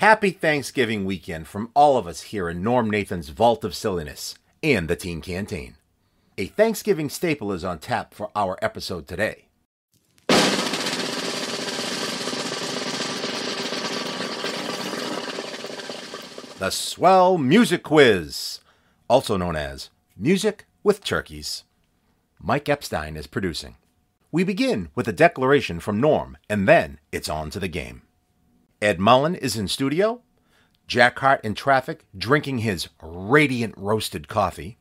Happy Thanksgiving weekend from all of us here in Norm Nathan's Vault of Silliness and the Teen Canteen. A Thanksgiving staple is on tap for our episode today. The Swell Music Quiz, also known as Music with Turkeys. Mike Epstein is producing. We begin with a declaration from Norm, and then it's on to the game. Ed Mullen is in studio, Jack Hart in traffic, drinking his radiant roasted coffee.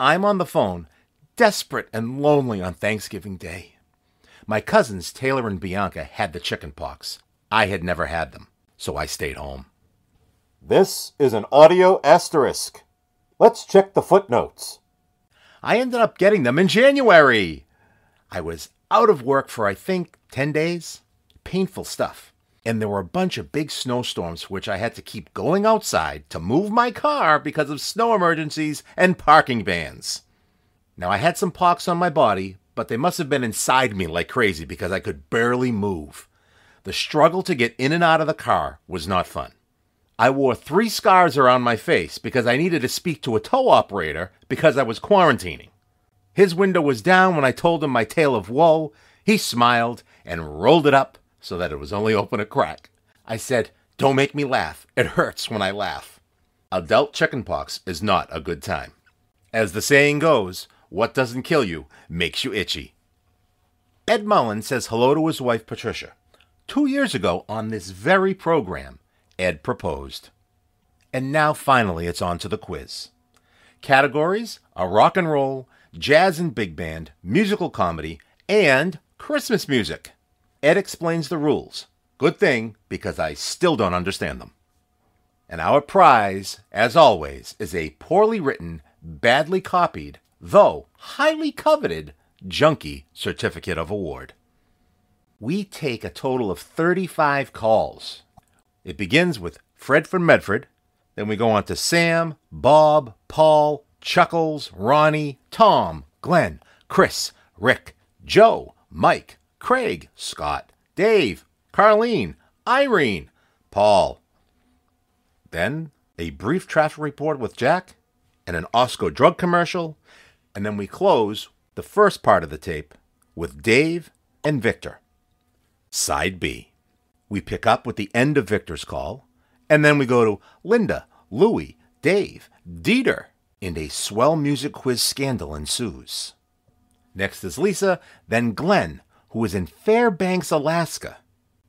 I'm on the phone, desperate and lonely on Thanksgiving Day. My cousins Taylor and Bianca had the chicken pox. I had never had them, so I stayed home. This is an audio asterisk. Let's check the footnotes. I ended up getting them in January. I was out of work for, I think, 10 days. Painful stuff. And there were a bunch of big snowstorms for which I had to keep going outside to move my car because of snow emergencies and parking bans. Now, I had some pox on my body, but they must have been inside me like crazy because I could barely move. The struggle to get in and out of the car was not fun. I wore 3 scars around my face because I needed to speak to a tow operator because I was quarantining. His window was down when I told him my tale of woe. He smiled and rolled it up so that it was only open a crack. I said, "Don't make me laugh. It hurts when I laugh." Adult chickenpox is not a good time. As the saying goes, what doesn't kill you makes you itchy. Ed Mullen says hello to his wife, Patricia. 2 years ago on this very program, Ed proposed. And now finally it's on to the quiz. Categories are rock and roll, jazz and big band, musical comedy, and Christmas music. Ed explains the rules. Good thing, because I still don't understand them. And our prize, as always, is a poorly written, badly copied, though highly coveted, junkie certificate of award. We take a total of 35 calls. It begins with Fred from Medford, then we go on to Sam, Bob, Paul, Chuckles, Ronnie, Tom, Glenn, Chris, Rick, Joe, Mike, Craig, Scott, Dave, Carlene, Irene, Paul. Then a brief traffic report with Jack and an Osco drug commercial, and then we close the first part of the tape with Dave and Victor. Side B. We pick up with the end of Victor's call, and then we go to Linda, Louie, Dave, Dieter, and a Swell Music Quiz scandal ensues. Next is Lisa, then Glenn, who is in Fairbanks, Alaska,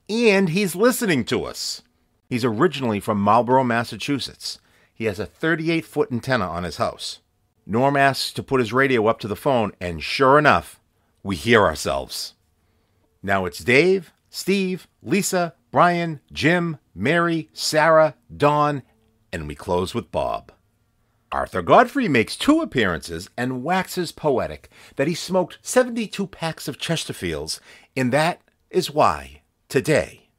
and he's listening to us. He's originally from Marlborough, Massachusetts. He has a 38-foot antenna on his house. Norm asks to put his radio up to the phone, and sure enough, we hear ourselves. Now it's Dave, Steve, Lisa, Brian, Jim, Mary, Sarah, Dawn, and we close with Bob. Arthur Godfrey makes 2 appearances and waxes poetic that he smoked 72 packs of Chesterfields, and that is why, today,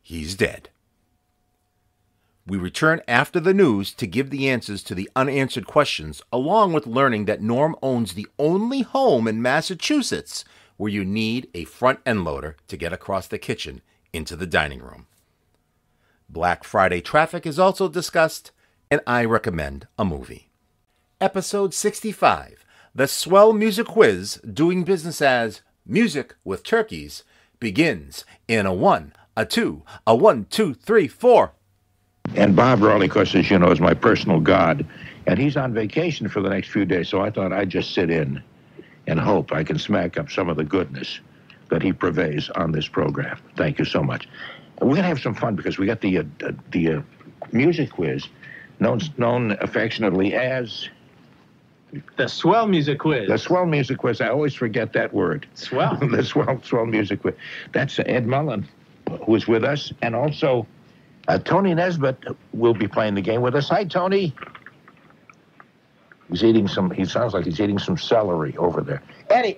he's dead. We return after the news to give the answers to the unanswered questions, along with learning that Norm owns the only home in Massachusetts where you need a front end loader to get across the kitchen into the dining room. Black Friday traffic is also discussed, and I recommend a movie. Episode 65, the Swell Music Quiz, doing business as Music with Turkeys, begins in a 1, 2, 3, 4. And Bob Rawley, of course, as you know, is my personal god, and he's on vacation for the next few days, so I thought I'd just sit in and hope I can smack up some of the goodness that he purveys on this program. Thank you so much. We're going to have some fun because we got the music quiz, known affectionately as the Swell Music Quiz. The Swell Music Quiz. I always forget that word. Swell. The Swell Music Quiz. That's Ed Mullen, who is with us, and also Tony Nesbitt will be playing the game with us. Hi, Tony. He's eating some, he sounds like he's eating some celery over there. Eddie,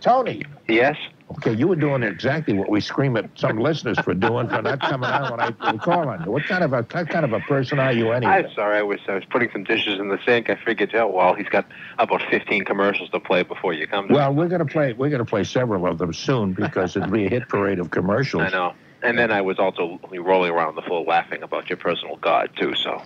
Tony. Yes? Okay, you were doing exactly what we scream at some listeners for doing, for not coming out when I call on you. What kind of a person are you anyway? I'm sorry, I was putting some dishes in the sink. I figured out, well, he's got about 15 commercials to play before you come to. Well, we're going to play several of them soon because it'll be a hit parade of commercials. I know. And then I was also rolling around the floor laughing about your personal god too. So.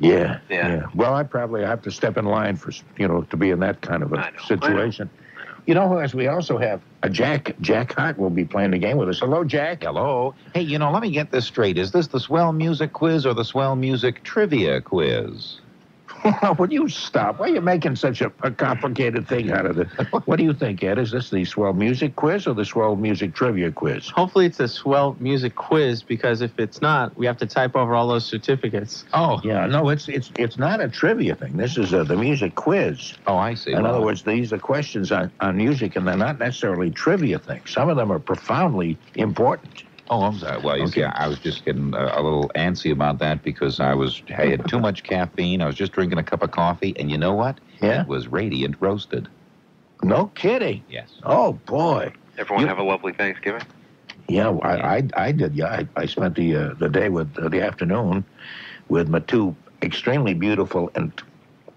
Yeah, yeah. Well, I probably have to step in line for to be in that kind of a situation. I know. You know, as we also have a Jack Hart will be playing the game with us. Hello, Jack. Hello. Hey, you know, let me get this straight. Is this the Swell Music Quiz or the Swell Music Trivia Quiz? Would you stop? Why are you making such a complicated thing out of it? What do you think, Ed? Is this the Swell Music Quiz or the Swell Music Trivia Quiz? Hopefully it's a Swell Music Quiz, because if it's not, we have to type over all those certificates. Oh. Yeah, no, it's not a trivia thing. This is the music quiz. Oh, I see. In other words, these are questions on music, and they're not necessarily trivia things. Some of them are profoundly important. Oh, I'm sorry. Well, you see, I was just getting a little antsy about that because I had too much caffeine. I was just drinking a cup of coffee, and you know what? Yeah. It was radiant roasted. No kidding. Yes. Oh, boy. Everyone have a lovely Thanksgiving? Yeah, well, I did. Yeah, I spent the day with the afternoon with my two extremely beautiful and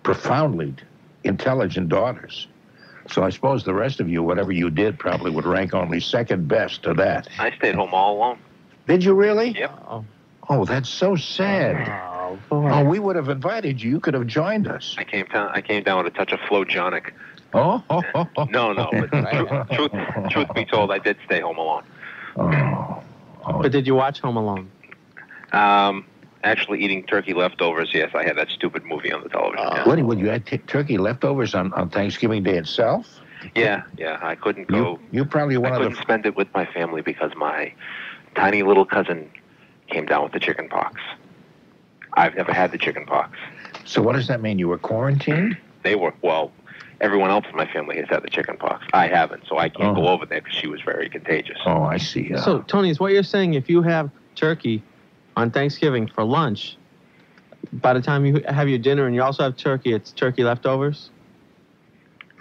profoundly intelligent daughters. So I suppose the rest of you, whatever you did, probably would rank only second best to that. I stayed home all alone. Did you really? Yep. Oh, that's so sad. Oh, boy. Oh, we would have invited you. You could have joined us. I came down with a touch of Flojonic. Oh. No. But truth be told, I did stay home alone. Oh. But did you watch Home Alone? Actually, eating turkey leftovers. Yes, I had that stupid movie on the television. What would you add? Turkey leftovers on Thanksgiving Day itself? Yeah. I couldn't go. You probably one I of couldn't the... spend it with my family because my tiny little cousin came down with the chicken pox. I've never had the chicken pox. So what does that mean? You were quarantined? Everyone else in my family has had the chicken pox. I haven't, so I can't go over there because she was very contagious. Oh, I see. So, Tony, is what you're saying, if you have turkey on Thanksgiving for lunch, by the time you have your dinner and you also have turkey, it's turkey leftovers?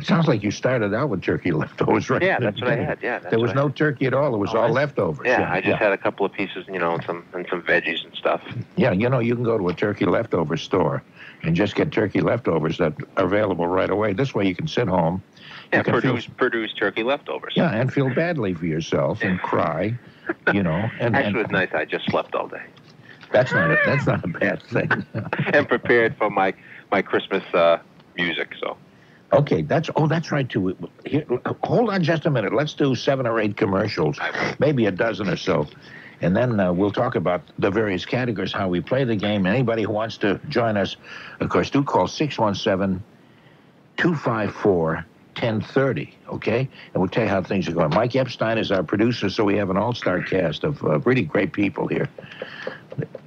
It sounds like you started out with turkey leftovers, right? Yeah, that's what I had. Yeah, there was no turkey at all. It was all leftovers. Yeah, I just had a couple of pieces, and some veggies and stuff. Yeah, you can go to a turkey leftover store and just get turkey leftovers that are available right away. This way you can sit home. Yeah, produce turkey leftovers. Yeah, and feel badly for yourself and cry, Actually, it was nice. I just slept all day. That's not a bad thing. And prepared for my Christmas music. So, okay, that's right too. Here, hold on just a minute. Let's do 7 or 8 commercials, maybe a dozen or so, and then we'll talk about the various categories, how we play the game. Anybody who wants to join us, of course, do call 617-254-1030, okay? And we'll tell you how things are going. Mike Epstein is our producer, so we have an all-star cast of really great people here,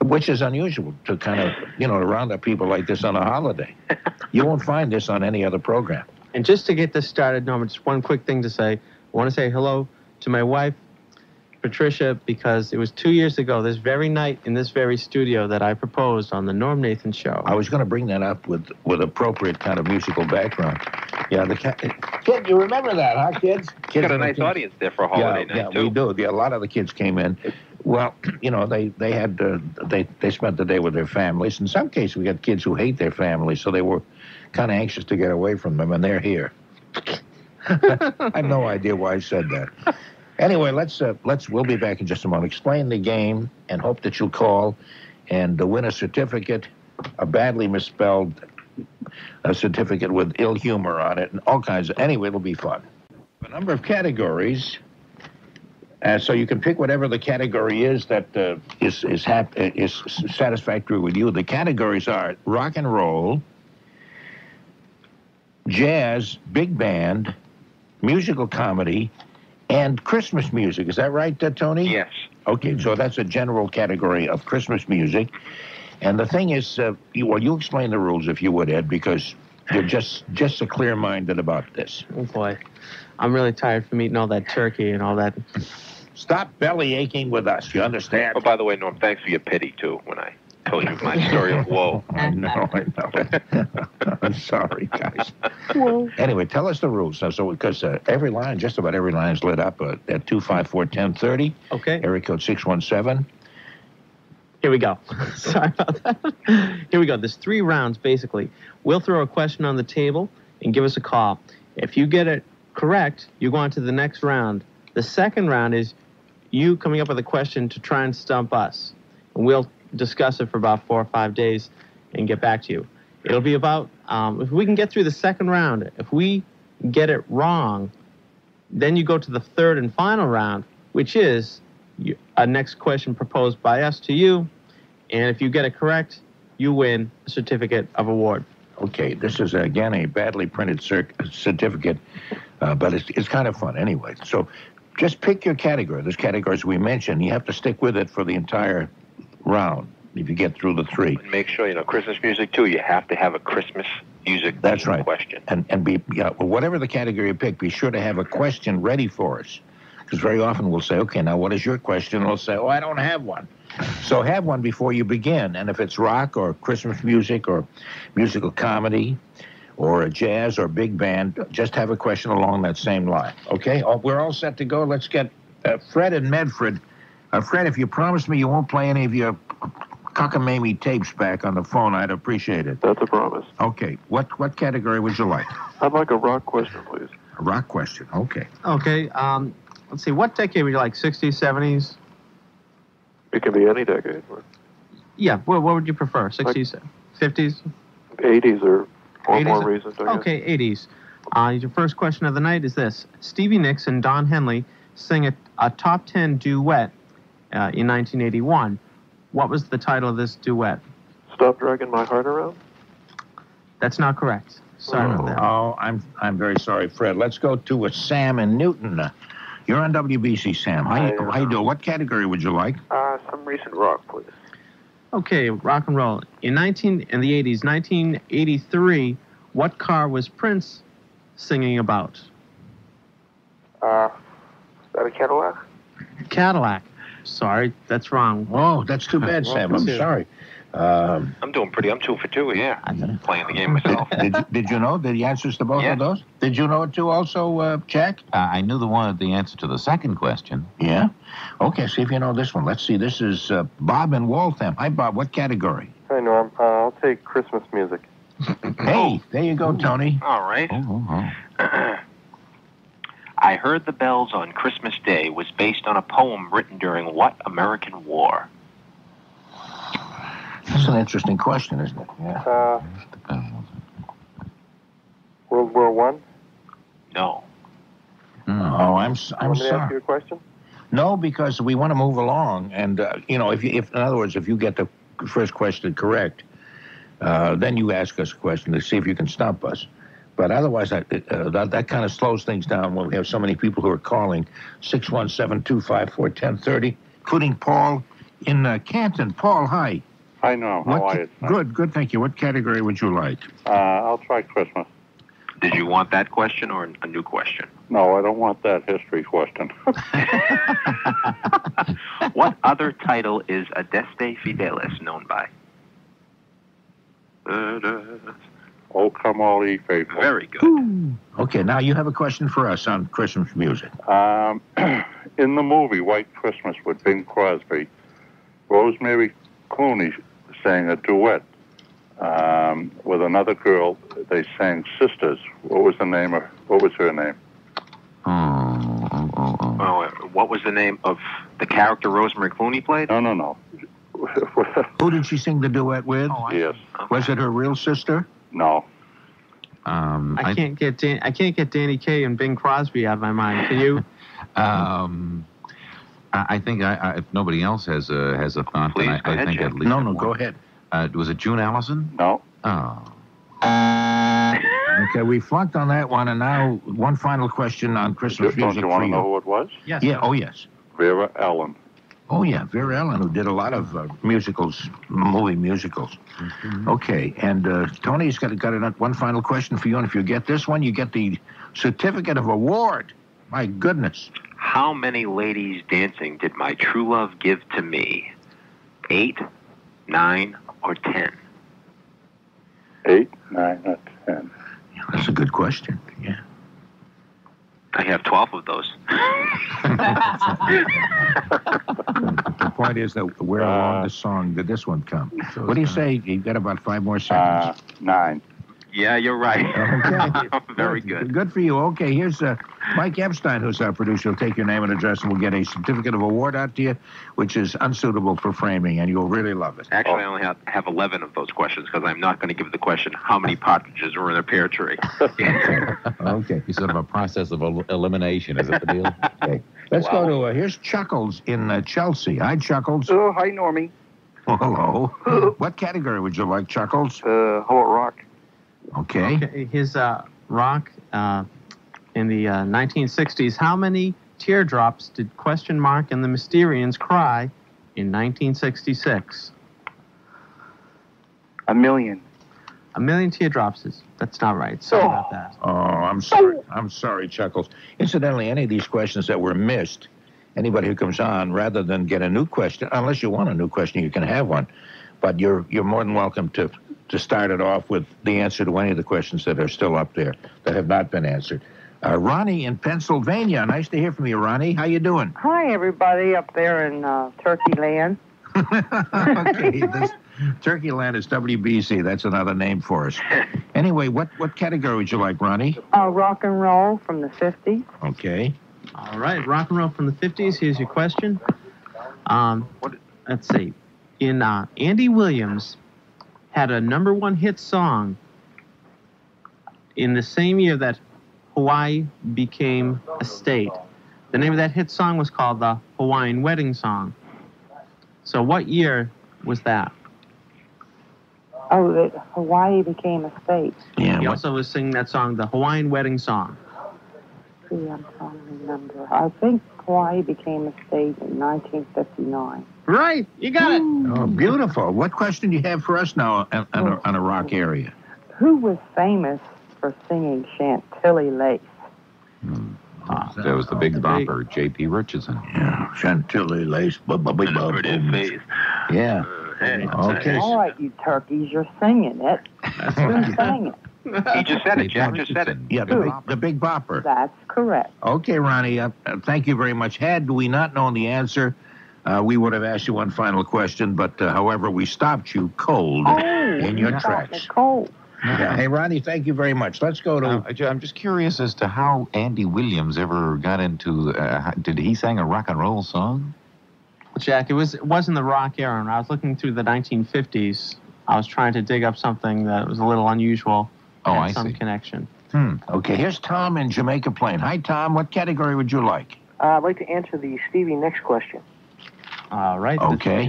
which is unusual to kind of, to round up people like this on a holiday. You won't find this on any other program. And just to get this started, Norm, just one quick thing to say. I want to say hello to my wife, Patricia, because it was 2 years ago, this very night in this very studio, that I proposed on the Norm Nathan Show. I was going to bring that up with appropriate kind of musical background. Yeah, kid, you remember that, huh, kids? You got a nice audience there for a holiday night, too. Yeah, we do. Yeah, a lot of the kids came in. Well, they had they spent the day with their families. In some cases, we got kids who hate their families, so they were kind of anxious to get away from them, and they're here. I have no idea why I said that. Anyway, we'll be back in just a moment. Explain the game and hope that you'll call and win a certificate, a badly misspelled certificate with ill humor on it and all kinds of... Anyway, it'll be fun. A number of categories, so you can pick whatever the category is that is satisfactory with you. The categories are rock and roll, jazz, big band, musical comedy, and Christmas music. Is that right, Tony? Yes. Okay, so that's a general category of Christmas music. And the thing is, you explain the rules, if you would, Ed, because you're just clear-minded about this. Oh, boy. I'm really tired from eating all that turkey and all that. Stop belly aching with us, you understand? Oh, by the way, Norm, thanks for your pity, too, when I told you my story of woe. I know. I'm sorry, guys. Whoa. Anyway, tell us the rules. So, because every line, just about every line is lit up at 254-1030. Okay. Area code 617. Here we go. Sorry about that. Here we go. There's 3 rounds, basically. We'll throw a question on the table and give us a call. If you get it correct, you go on to the next round. The second round is you coming up with a question to try and stump us. And we'll discuss it for about 4 or 5 days and get back to you. It'll be about, if we can get through the second round, if we get it wrong, then you go to the third and final round, which is a next question proposed by us to you. And if you get it correct, you win a certificate of award. Okay, this is, again, a badly printed certificate, but it's kind of fun anyway. So just pick your category. There's categories we mentioned. You have to stick with it for the entire round if you get through the three. Make sure, you know, Christmas music, too. You have to have a Christmas music That's right. question. And be, yeah, well, whatever the category you pick, be sure to have a question ready for us. Because very often we'll say, okay, now what is your question? And we'll say, oh, I don't have one. So have one before you begin. And if it's rock or Christmas music or musical comedy or a jazz or big band, just have a question along that same line. Okay? Oh, we're all set to go. Let's get Fred in Medford. Fred, if you promise me you won't play any of your cockamamie tapes back on the phone, I'd appreciate it. That's a promise. Okay. What category would you like? I'd like a rock question, please. A rock question. Okay. Okay. Let's see, what decade would you like, 60s, 70s? It can be any decade. Right? Yeah, well, what would you prefer, 60s, like 50s? 80s or one 80s? More reason. Okay, 80s. Your first question of the night is this. Stevie Nicks and Don Henley sing a top 10 duet in 1981. What was the title of this duet? Stop Dragging My Heart Around? That's not correct. Sorry about that. Oh, I'm very sorry, Fred. Let's go to Sam in Newton. You're on WBC, Sam. How you doing? What category would you like? Some recent rock, please. Okay, rock and roll. In the 80s, 1983, what car was Prince singing about? Is that a Cadillac? Cadillac. Sorry, that's wrong. Oh, that's too bad, Sam. I'm sorry. I'm doing pretty. I'm 2 for 2 here. I'm playing the game myself. Did you know the answers to both of those? Did you know it too also, Jack? I knew the answer to the second question. Yeah? Okay, see if you know this one. Let's see. This is Bob in Waltham. Hi, Bob. What category? Hi, Norm. I'll take Christmas music. Hey, there you go, Tony. All right. I Heard the Bells on Christmas Day was based on a poem written during what American war? That's an interesting question, isn't it? Yeah. World War I? No. Oh, I'm sorry. Want me to ask you a question? No, because we want to move along, and you know, if in other words, if you get the first question correct, then you ask us a question to see if you can stump us. But otherwise, that kind of slows things down when we have so many people who are calling 617-254-1030, including Paul in Canton. Paul, hi. Hi, Norm. How are you? Good, thank you. What category would you like? I'll try Christmas. Did you want that question or a new question? No, I don't want that history question. What other title is Adeste Fidelis known by? Oh, Come All Ye Faithful. Very good. Ooh. Okay, now you have a question for us on Christmas music. In the movie White Christmas with Bing Crosby, Rosemary Clooney sang a duet with another girl. They sang Sisters. What was her name? What was the name of the character Rosemary Clooney played? No. Who did she sing the duet with? Yes. Okay. Was it her real sister? No. I can't get Danny Kaye and Bing Crosby out of my mind. Can you? I think if nobody else has a thought, please, then I think I'd leave. No, go ahead. Was it June Allison? No. Oh. Okay, we flunked on that one, and now one final question on Christmas music. Do you want to know who it was? Yes. Yeah. Oh, yes. Vera Ellen. Oh, yeah, Vera Ellen, who did a lot of movie musicals. Mm-hmm. Okay, and Tony's got one final question for you, and if you get this one, you get the certificate of award. My goodness. How many ladies dancing did my true love give to me? 8, 9, or 10? 8, 9, or 10. Yeah, that's a good question, yeah. I have 12 of those. The point is that where along the song did this one come? What do you say? You've got about 5 more seconds. 9. Yeah, you're right. Okay. Very good. Good for you. Okay, here's Mike Epstein, who's our producer. He'll take your name and address, and we'll get a certificate of award out to you, which is unsuitable for framing, and you'll really love it. Actually, I only have 11 of those questions, because I'm not going to give the question, how many partridges are in a pear tree? Okay. It's sort of a process of elimination, is it the deal? Okay. Let's go to, here's Chuckles in Chelsea. Hi, Chuckles. Oh, hi, Normie. Oh, hello. What category would you like, Chuckles? How about rock? Okay. His rock in the 1960s. How many teardrops did Question Mark and the Mysterians cry in 1966? 1 million. 1 million teardrops is... That's not right. Sorry about that. Oh, I'm sorry. I'm sorry, Chuckles. Incidentally, any of these questions that were missed, anybody who comes on, rather than get a new question, unless you want a new question, you can have one. But you're more than welcome to start it off with the answer to any of the questions that are still up there that have not been answered. Ronnie in Pennsylvania. Nice to hear from you, Ronnie. How you doing? Hi, everybody up there in Turkey Land. Okay, this Turkey Land is WBZ. That's another name for us. Anyway, what category would you like, Ronnie? Rock and roll from the 50s. Okay. All right, rock and roll from the 50s. Here's your question. Let's see. In Andy Williams had a #1 hit song in the same year that Hawaii became a state. The name of that hit song was called the Hawaiian Wedding Song. So what year was that? Oh, that Hawaii became a state. Yeah. He also was singing that song, the Hawaiian Wedding Song. See, I'm trying to remember. I think Hawaii became a state in 1959. Right, you got it. Oh, beautiful. What question do you have for us now on a rock area? Who was famous for singing Chantilly Lace? That was the big bopper, J.P. Richardson. Yeah, Chantilly Lace. Yeah. Okay. All right, you turkeys, you're singing it. Who sang it? He just said it. Jack just said it. Yeah, the big bopper. That's correct. Okay, Ronnie, thank you very much. Had we not known the answer, we would have asked you one final question, but however, we stopped you cold in your tracks. Cold. Yeah. Hey, Ronnie, thank you very much. Let's go to... I'm just curious as to how Andy Williams ever got into... did he sing a rock and roll song? Jack, it was in the rock era, and I was looking through the 1950s. I was trying to dig up something that was a little unusual. Oh, I see. Some connection. Okay, here's Tom in Jamaica Plain. Hi, Tom. What category would you like? I'd like to answer the Stevie Nicks question. All right. Okay.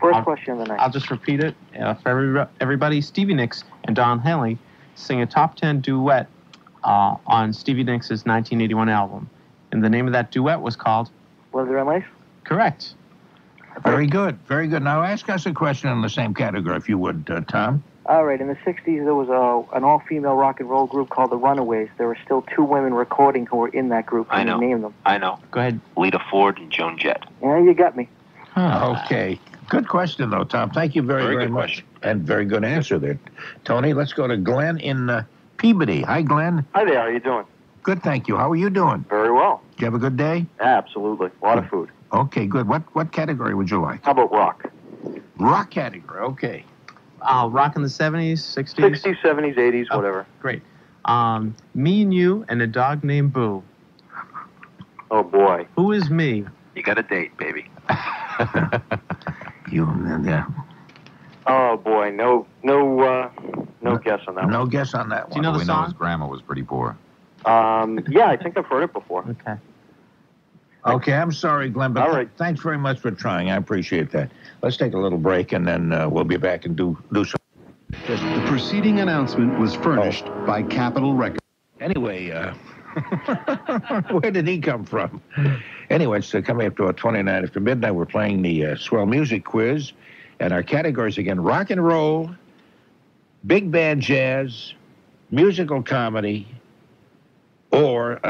First question of the night. I'll just repeat it for everybody. Stevie Nicks and Don Henley sing a top 10 duet on Stevie Nicks' 1981 album. And the name of that duet was called... Was There a Life? Correct. Very good. Very good. Now ask us a question in the same category, if you would, Tom. All right. In the 60s, there was an all-female rock and roll group called the Runaways. There were still 2 women recording who were in that group. I know. Name them. I know. Go ahead. Lita Ford and Joan Jett. Yeah, you got me. Huh. Okay. Good question, though, Tom. Thank you very much. Question. And very good answer there. Tony, let's go to Glenn in Peabody. Hi, Glenn. Hi there. How are you doing? Good, thank you. How are you doing? Very well. Did you have a good day? Absolutely. A lot of food. Okay, good. What category would you like? How about rock? Rock category, okay. Rock in the 70s, 60s? 60s, 70s, 80s, whatever. Great. Me and You and a Dog Named Boo. Oh, boy. Who is me? You got a date, baby. You and Oh, boy. No guess on that one. No guess on that one. Do you know the song? We know his grandma was pretty poor. Yeah, I think I've heard it before. Okay. Okay, I'm sorry, Glenn, but thanks very much for trying. I appreciate that. Let's take a little break, and then we'll be back and do some... The preceding announcement was furnished by Capitol Records. Anyway, where did he come from? Anyway, it's coming up to 29 after midnight. We're playing the Swell Music Quiz, and our categories again, rock and roll, big band jazz, musical comedy... Or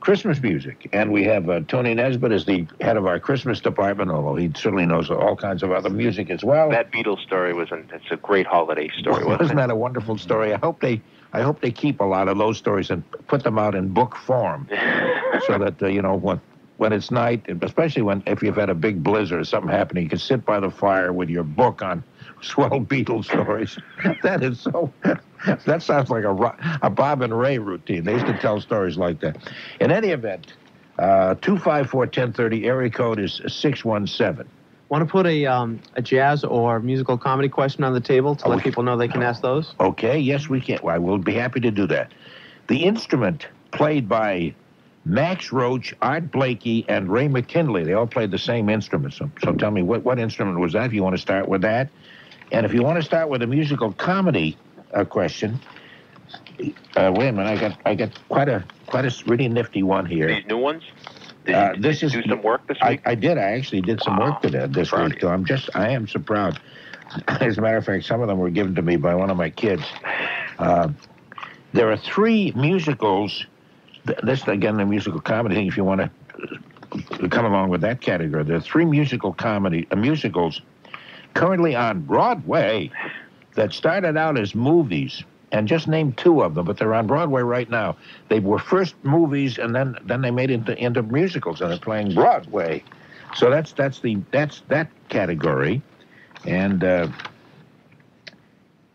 Christmas music. And we have Tony Nesbitt is the head of our Christmas department, although he certainly knows all kinds of other music as well. That Beatles story it's a great holiday story. Wasn't that a wonderful story? I hope they keep a lot of those stories and put them out in book form, so that when it's night, especially if you've had a big blizzard or something happening, you can sit by the fire with your book on swell Beatles stories. That is so, that sounds like a Bob and Ray routine. They used to tell stories like that. In any event, 254-1030, area code is 617. Want to put a jazz or musical comedy question on the table to let people know they can ask those? Okay, yes, we can. Well, I will be happy to do that. The instrument played by Max Roach, Art Blakey, and Ray McKinley, they all played the same instrument. So tell me, what instrument was that, if you want to start with that? And if you want to start with a musical comedy question, wait a minute, I got quite a really nifty one here. These new ones? Did you do some work this week? I did. I actually did some work to that this week. So I am so proud. As a matter of fact, some of them were given to me by one of my kids. There are three musicals. This, again, the musical comedy thing, if you want to come along with that category. There are three musicals currently on Broadway that started out as movies. And just name two of them, but they're on Broadway right now. They were first movies, and then they made it into musicals, and they're playing Broadway. So that's that category. And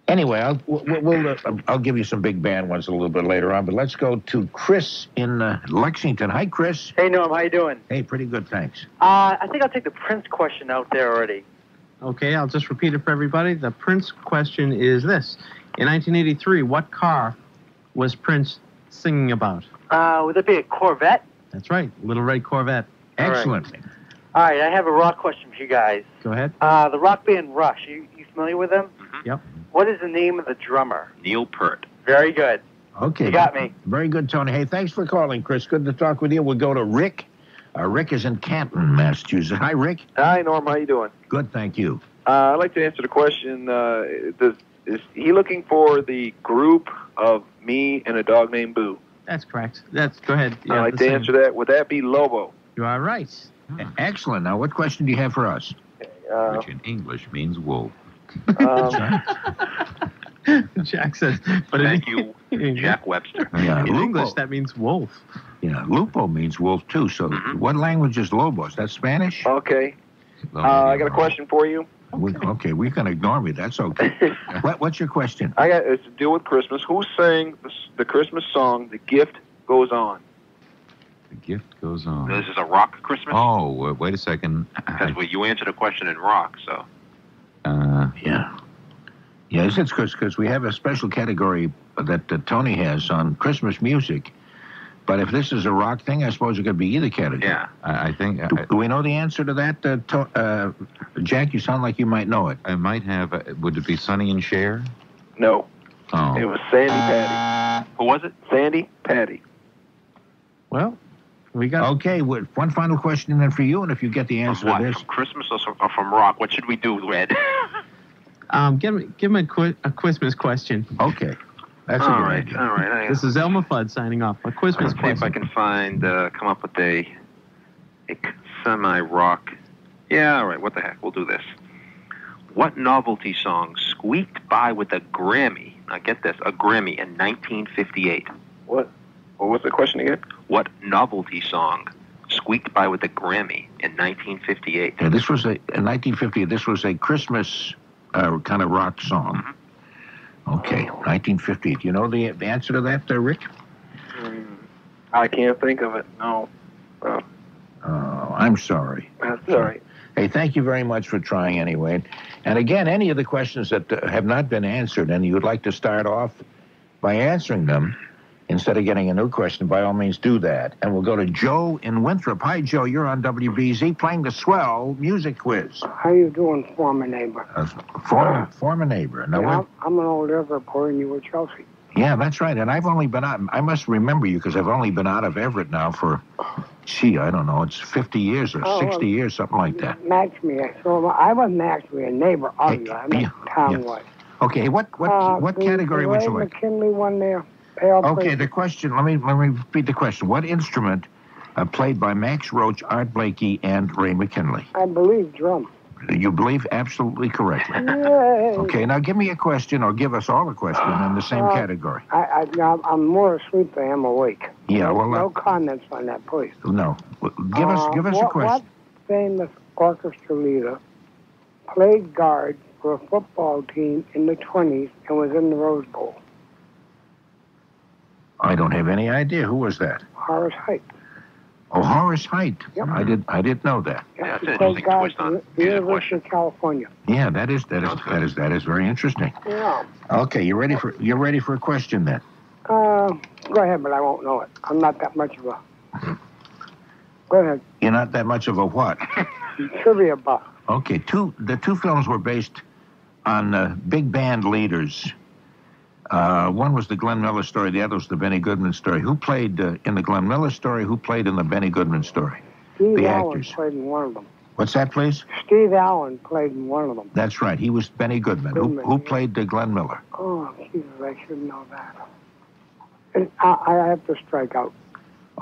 anyway, I'll give you some big band ones a little bit later on. But let's go to Chris in Lexington. Hi, Chris. Hey, Norm. How you doing? Hey, pretty good, thanks. I think I'll take the Prince question out there already. Okay, I'll just repeat it for everybody. The Prince question is this. In 1983, what car was Prince singing about? Would that be a Corvette? That's right, Little Red Corvette. Excellent. All right, I have a rock question for you guys. Go ahead. The rock band Rush, you familiar with them? Mm-hmm. Yep. What is the name of the drummer? Neil Peart. Very good. Okay. You got me. Very good, Tony. Hey, thanks for calling, Chris. Good to talk with you. We'll go to Rick. Rick is in Canton, Massachusetts. Hi, Rick. Hi, Norm. How you doing? Good, thank you. I'd like to answer the question, Is he looking for the group of Me and a Dog Named Boo? That's correct. Go ahead. Yeah, I'd like to answer that. Would that be Lobo? You are right. Excellent. Now, what question do you have for us? Which in English means wolf. Jack says, but thank you, Jack Webster. Yeah, in English, that means wolf. Yeah, Lupo means wolf, too. So what language is Lobo? Is that Spanish? Okay. I got a question for you. Okay, we can ignore me. That's okay. What's your question? It's to deal with Christmas. Who sang the Christmas song, The Gift Goes On? The Gift Goes On. This is a rock Christmas? Oh, wait a second. Because you answered a question in rock, so. Yeah. Yes, it's because we have a special category that Tony has on Christmas music. But if this is a rock thing, I suppose it could be either category. Yeah, I think... Do we know the answer to that, Jack? You sound like you might know it. I might have... would it be Sonny and Cher? No. Oh. It was Sandy Patty. Who was it? Sandy Patty. Well, we got... Okay, one final question then for you, and if you get the answer to this... From Christmas or from rock? What should we do, Ed? Give him a Christmas question. Okay. That's all right. Idea. All right. This is Elmer Fudd signing off. A Christmas question. If I can come up with a semi-rock. Yeah, all right. What the heck? We'll do this. What novelty song squeaked by with a Grammy? Now get this, a Grammy in 1958. What was the question again? What novelty song squeaked by with a Grammy in 1958? Yeah, this was in 1950. This was a Christmas kind of rock song. Mm-hmm. Okay, 1950. Do you know the answer to that, Rick? I can't think of it, no. Oh, I'm sorry. That's all right. Hey, thank you very much for trying anyway. And again, any of the questions that have not been answered and you would like to start off by answering them instead of getting a new question, by all means do that. And we'll go to Joe in Winthrop. Hi, Joe. You're on WBZ playing the Swell Music Quiz. How you doing, former neighbor? Former neighbor. Now, yeah, I'm an old Everett boy, and you were Chelsea. Yeah, that's right. And I've only been out. I must remember you because I've only been out of Everett now for, I don't know, it's 50 years or 60 years, something like that. Match me. So I wasn't actually a neighbor of you. I meant town-wise. Okay. What category would you like? McKinley one there. Okay, the question, let me repeat the question. What instrument played by Max Roach, Art Blakey, and Ray McKinley? I believe drum. You believe absolutely correctly. Yay. Okay, now give me a question, or give us all a question in the same category. I'm more asleep than I'm awake. Yeah, well, no comments on that, please. No, give us a question. What famous orchestra leader played guard for a football team in the 20s and was in the Rose Bowl? I don't have any idea. Who was that? Horace Heidt. Oh, Horace Heidt. Yep. I didn't know that. Yeah, that's an interesting twist on the University of California. Yeah, that is very interesting. Yeah. Okay, you ready for a question then? Go ahead, but I won't know it. I'm not that much of a. Go ahead. You're not that much of a what? Trivia buff. Okay, the two films were based on big band leaders. One was the Glenn Miller story. The other was the Benny Goodman story. Who played in the Glenn Miller story? Who played in the Benny Goodman story? The actors. Steve Allen played in one of them. What's that, please? Steve Allen played in one of them. That's right. He was Benny Goodman. Who played the Glenn Miller? Oh, Jesus, I should know that. And I have to strike out.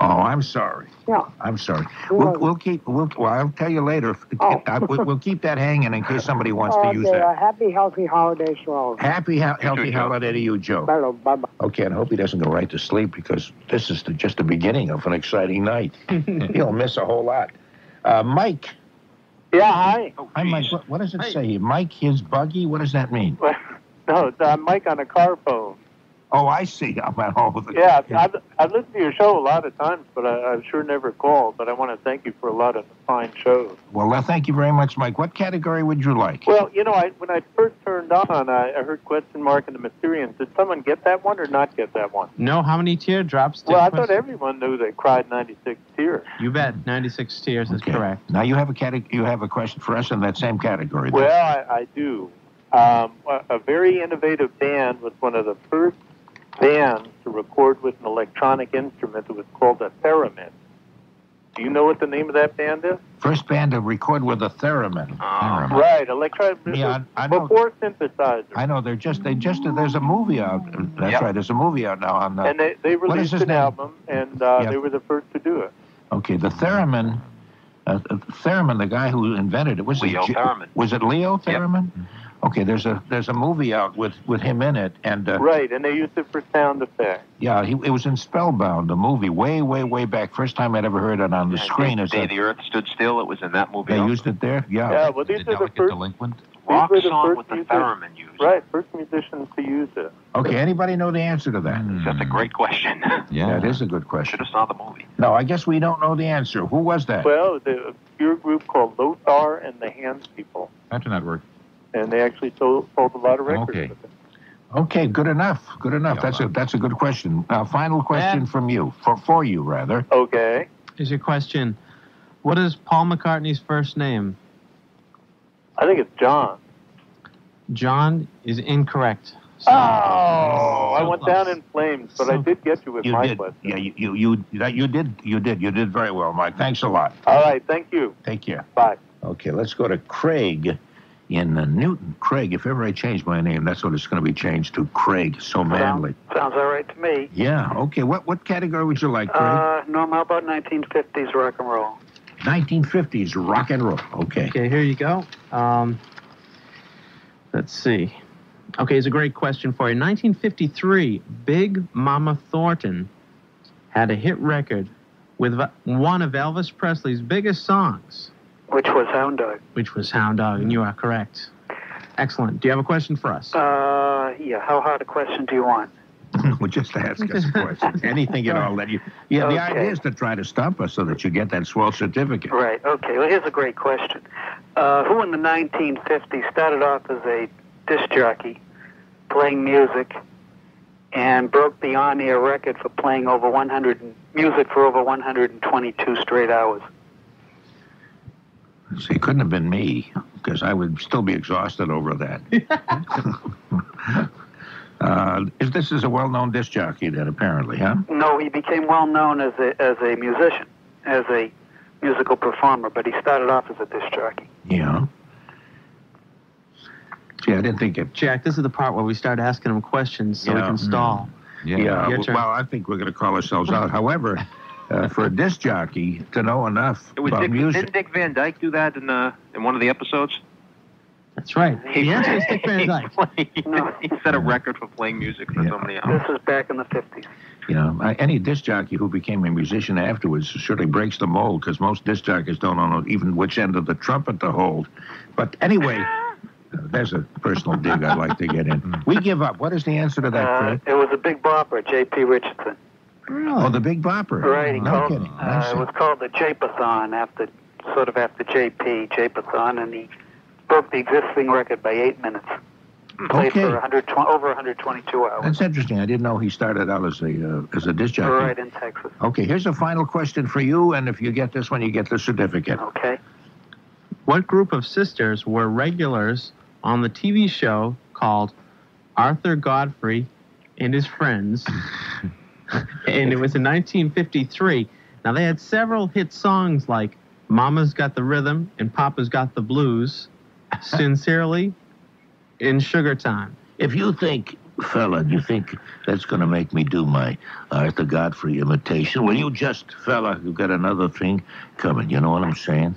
Oh, I'm sorry. Yeah. I'm sorry. Well, I'll tell you later. Oh. We'll keep that hanging in case somebody wants to use that. Happy, healthy holiday to all. Happy, healthy holiday to you, Joe. Bye-bye. Okay, and I hope he doesn't go right to sleep, because this is just the beginning of an exciting night. He'll miss a whole lot. Mike. Yeah, hi. Oh, hi, Mike. What does it say? Mike, his buggy? What does that mean? No, it's Mike on a car phone. Oh, I see. I'm at home with it. Yeah, I've listened to your show a lot of times, but I've sure never called. But I want to thank you for a lot of fine shows. Well, thank you very much, Mike. What category would you like? Well, you know, when I first turned on, I heard Question Mark and the Methuen. Did someone get that one or not get that one? No, how many teardrops did I thought everyone knew they cried 96 tears. You bet. 96 tears is correct. Now you have a question for us in that same category. Well, I do. A very innovative band was one of the first bands to record with an electronic instrument that was called a theremin. Do you know what the name of that band is? First band to record with a theremin. Right, electronic. Yeah, before synthesizer. I know they just there's a movie out. That's right, there's a movie out now on the. And they released an album, and they were the first to do it. Okay, the theremin. Theremin, the guy who invented it was Leo Theremin. Was it Leo Theremin? Yep. Okay, there's a movie out with him in it, and right, and they used it for sound effects. Yeah, it was in Spellbound, the movie, way back. First time I'd ever heard it on the screen. The Day the Earth Stood Still, it was in that movie. They used it there, yeah. Yeah, well, these are the first delinquent rock song with the theremin used. Right, first musicians to use it. Okay, anybody know the answer to that? That's a great question. Yeah, that is a good question. Should have saw the movie. No, I guess we don't know the answer. Who was that? Well, the obscure group called Lothar and the Hands People. That did not work. And they actually sold a lot of records. Okay, with it. Okay, good enough. Good enough. Yeah, that's a good question. Final question from you, for you rather. Okay. Here's your question: what is Paul McCartney's first name? I think it's John. John is incorrect. So I went down in flames, but I did get you with my question. Yeah, you did very well, Mike. Thanks a lot. All right, thank you. Take care. Bye. Okay, let's go to Craig. In Newton. Craig, if ever I change my name, that's what it's going to be changed to, Craig, so manly. Sounds all right to me. Yeah, okay. What category would you like, Craig? Norm, how about 1950s rock and roll? 1950s rock and roll, okay. Okay, here you go. Let's see. Okay, it's a great question for you. 1953, Big Mama Thornton had a hit record with one of Elvis Presley's biggest songs. Which was Hound Dog. Which was Hound Dog, and you are correct. Excellent. Do you have a question for us? Yeah. How hard a question do you want? Well, just ask us a question. Anything at all that you. Yeah. Okay. The idea is to try to stump us so that you get that swell certificate. Right. Okay. Well, here's a great question. Who in the 1950s started off as a disc jockey, playing music, and broke the on-air record for playing over 100 music for over 122 straight hours? See, it couldn't have been me, because I would still be exhausted over that. This is a well-known disc jockey then, apparently, huh? No, he became well-known as a musician, as a musical performer, but he started off as a disc jockey. Yeah. See, I didn't think it... Jack, this is the part where we start asking him questions so we can stall. Yeah. Well, I think we're going to call ourselves out. However... for a disc jockey to know enough about music. Didn't Dick Van Dyke do that in one of the episodes? That's right. The answer is stick fans ice. He set a record for playing music for somebody else. This is back in the 50s. You know, any disc jockey who became a musician afterwards surely breaks the mold, because most disc jockeys don't know even which end of the trumpet to hold. But anyway, there's a personal dig I'd like to get in. We give up. What is the answer to that, Fred? It was a big bopper, J.P. Richardson. Really? Oh, the big bopper. Right. He it was called the J-Pathon, after J.P. J-Pathon, and he broke the existing record by 8 minutes. Played for over 122 hours. That's interesting. I didn't know he started out as a disc jockey. Right, in Texas. Okay, here's a final question for you, and if you get this one, you get the certificate. Okay. What group of sisters were regulars on the TV show called Arthur Godfrey and His Friends? And it was in 1953. Now, they had several hit songs like Mama's Got the Rhythm and Papa's Got the Blues, Sincerely, in Sugar Time. If you think, fella, you think that's going to make me do my Arthur Godfrey imitation, well, you just, fella, you've got another thing coming. You know what I'm saying?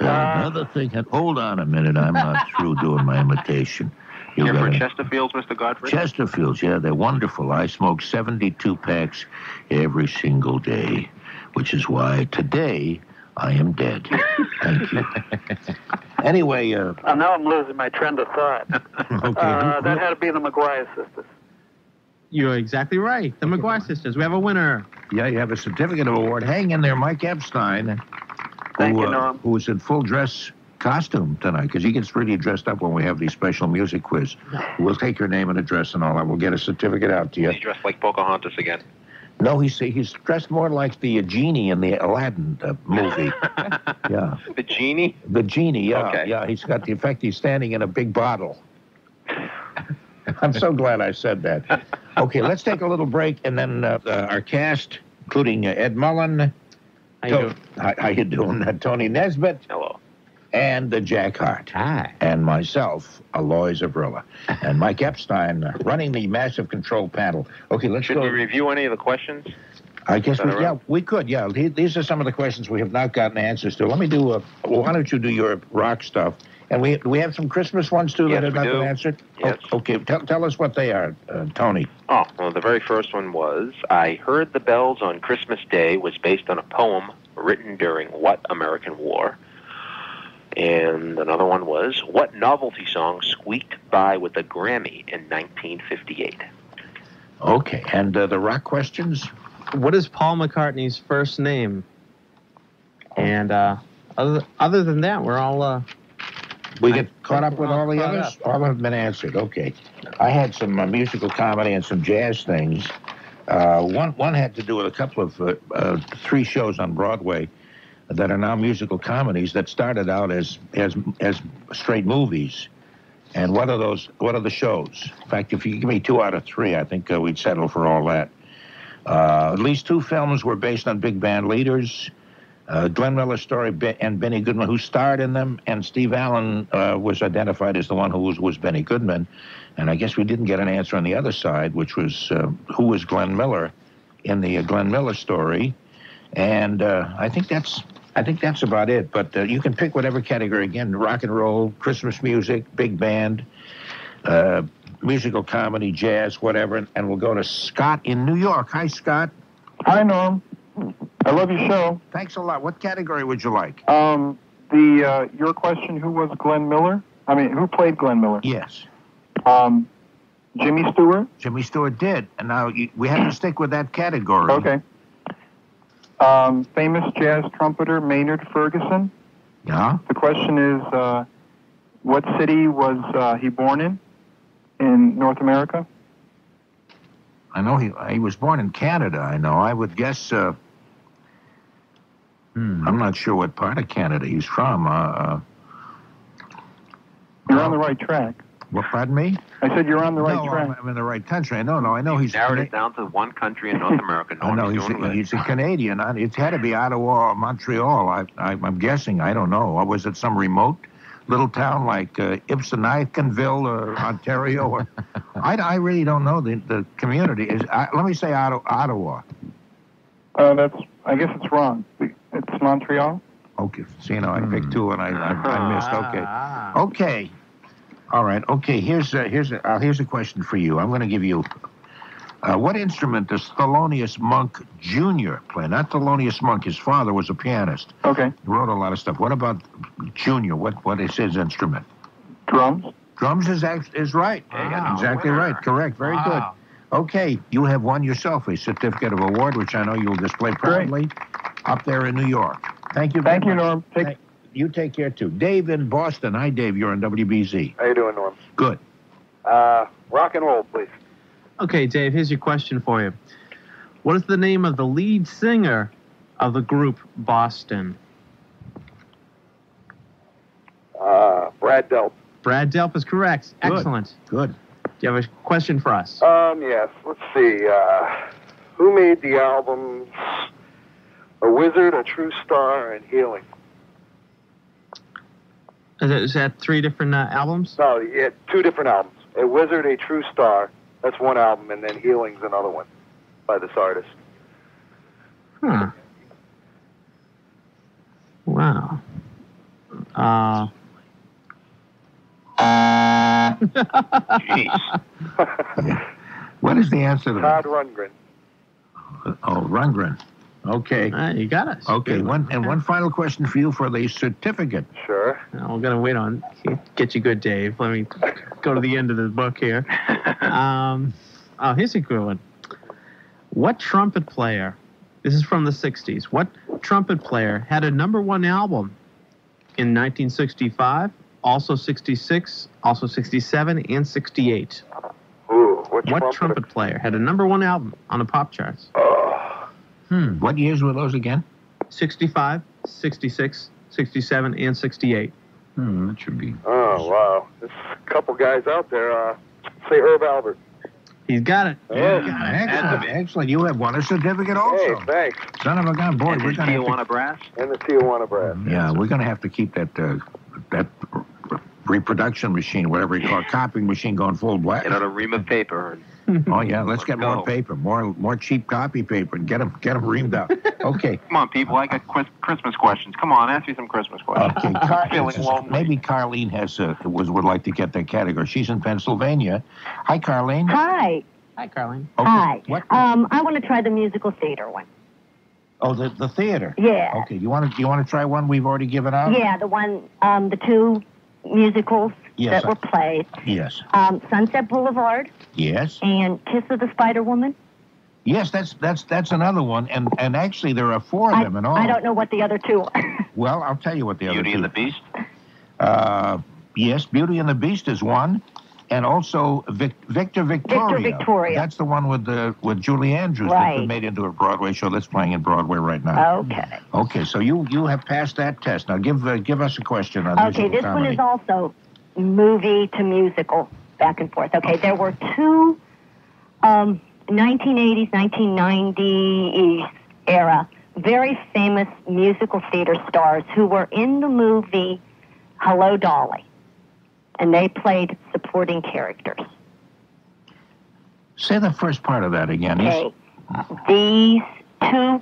Another thing. Hold on a minute. I'm not through doing my imitation. You're for Chesterfields, Mr. Godfrey? Chesterfields, yeah, they're wonderful. I smoke 72 packs every single day, which is why today I am dead. Thank you. Anyway, now I'm losing my trend of thought. Okay. That had to be the McGuire sisters. You're exactly right. The McGuire sisters. We have a winner. Yeah, you have a certificate of award. Hang in there, Mike Epstein, who is in full dress costume tonight, because he gets really dressed up when we have the special music quiz. We'll take your name and address and all that. We'll get a certificate out to you. He's dressed like Pocahontas again. No, he's dressed more like the genie in the Aladdin movie. Yeah. The genie? The genie, yeah. Okay. Yeah, he's got the effect. He's standing in a big bottle. I'm so glad I said that. Okay, let's take a little break, and then our cast, including Ed Mullen. How you doing? Tony Nesbitt. Hello. And Jack Hart. Hi. And myself, Alois Abrilla. And Mike Epstein running the massive control panel. Okay, let's go. Should we review any of the questions? I guess we could, yeah. These are some of the questions we have not gotten answers to. Let me do why don't you do your rock stuff? And we have some Christmas ones, too, that have not been answered? Yes. Oh, okay, tell us what they are, Tony. Oh, well, the very first one was, I Heard the Bells on Christmas Day was based on a poem written during what American war? And another one was, what novelty song squeaked by with a Grammy in 1958? Okay, and the rock questions? What is Paul McCartney's first name? And other than that, we're all... we get caught up with all the others? All have been answered, okay. I had some musical comedy and some jazz things. One had to do with a couple of three shows on Broadway that are now musical comedies that started out as straight movies. And what are the shows? In fact, if you give me 2 out of 3, I think we'd settle for all that. At least 2 films were based on big band leaders, Glenn Miller's story and Benny Goodman, who starred in them, and Steve Allen was identified as the one who was Benny Goodman. And I guess we didn't get an answer on the other side, which was who was Glenn Miller in the Glenn Miller story. And I think that's about it. But you can pick whatever category again: rock and roll, Christmas music, big band, musical comedy, jazz, whatever. And we'll go to Scott in New York. Hi, Scott. Hi, Norm. I love your show. Thanks a lot. What category would you like? Your question: who was Glenn Miller? I mean, who played Glenn Miller? Yes. Jimmy Stewart. Jimmy Stewart did, and now we have to stick with that category. Okay. Famous jazz trumpeter Maynard Ferguson. Yeah. The question is, what city was he born in North America? I know he was born in Canada, I know. I would guess, I'm not sure what part of Canada he's from. You're on the right track. Well, pardon me? I said you're on the right track. I'm in the right country. I know he's... narrowed it down to one country in North America. No, he's a Canadian. It had to be Ottawa or Montreal, I'm guessing. I don't know. Was it some remote little town like Ypsilantiville or Ontario? Or, I really don't know the community. Let me say Ottawa. I guess it's wrong. It's Montreal? Okay. See, I picked 2 and I missed. Okay. Okay. All right. Okay. Here's a question for you. I'm going to give you. What instrument does Thelonious Monk Jr. play? Not Thelonious Monk. His father was a pianist. Okay. He wrote a lot of stuff. What about Jr.? What is his instrument? Drums. Drums is right. Wow, exactly winner. Right. Correct. Very wow. good. Okay. You have won yourself a certificate of award, which I know you'll display proudly up there in New York. Thank you. Thank you, Norm. You take care, too. Dave in Boston. Hi, Dave. You're on WBZ. How you doing, Norm? Good. Rock and roll, please. Okay, Dave, here's your question for you. What is the name of the lead singer of the group Boston? Brad Delp. Brad Delp is correct. Good. Excellent. Good. Do you have a question for us? Yes. Let's see. Who made the albums A Wizard, A True Star, and Healing? Is that three different albums? No, yeah, two different albums. A Wizard, A True Star. That's one album, and then Healing's another one by this artist. Huh. Wow. Jeez. What is the answer to that? Todd Rundgren. Oh, Rundgren. Okay. You got us. Okay, one final question for you for the certificate. Sure. I'm going to wait on. Get you good, Dave. Let me go to the end of the book here. Oh, here's a good one. What trumpet player, this is from the 60s, what trumpet player had a #1 album in 1965, also 66, also 67, and 68? Ooh, what trumpet player had a #1 album on the pop charts? What years were those again? 65, 66, 67, and 68. That should be... Oh, wow. There's a couple guys out there. Say Herb Albert. He's got it. Yeah, excellent. You have won a certificate also. Hey, thanks. Son of a gun. Boy, we're going to... Tijuana Brass? And the Tijuana Brass. Yeah, we're going to have to keep that... that reproduction machine, whatever you call it, copying machine going full blast. Get out a ream of paper. Oh, yeah, let's get more paper, more cheap copy paper, and get them reamed up. Okay. Come on, people, I got Christmas questions. Come on, ask me some Christmas questions. Okay, maybe Carlene would like to get that category. She's in Pennsylvania. Hi, Carlene. Hi. Hi, Carlene. Okay. Hi. What? I want to try the musical theater one. Oh, the theater? Yeah. Okay, you want to try one we've already given out? Yeah, the one, the two... musicals that were played. Yes. Sunset Boulevard. Yes. And Kiss of the Spider Woman. Yes, that's another one, and actually there are four of them in all. I don't know what the other two are. Well, I'll tell you what the other two. Beauty and the Beast. Yes, Beauty and the Beast is one, and also Victor Victoria. Victor Victoria. That's the one with Julie Andrews that's been made into a Broadway show that's playing in Broadway right now. Okay. Okay, so you have passed that test. Now give us a question on musical comedy. Okay, this one is also movie to musical, back and forth. Okay, there were two 1980s, 1990s era very famous musical theater stars who were in the movie Hello, Dolly. And they played supporting characters. Say the first part of that again. Okay. These two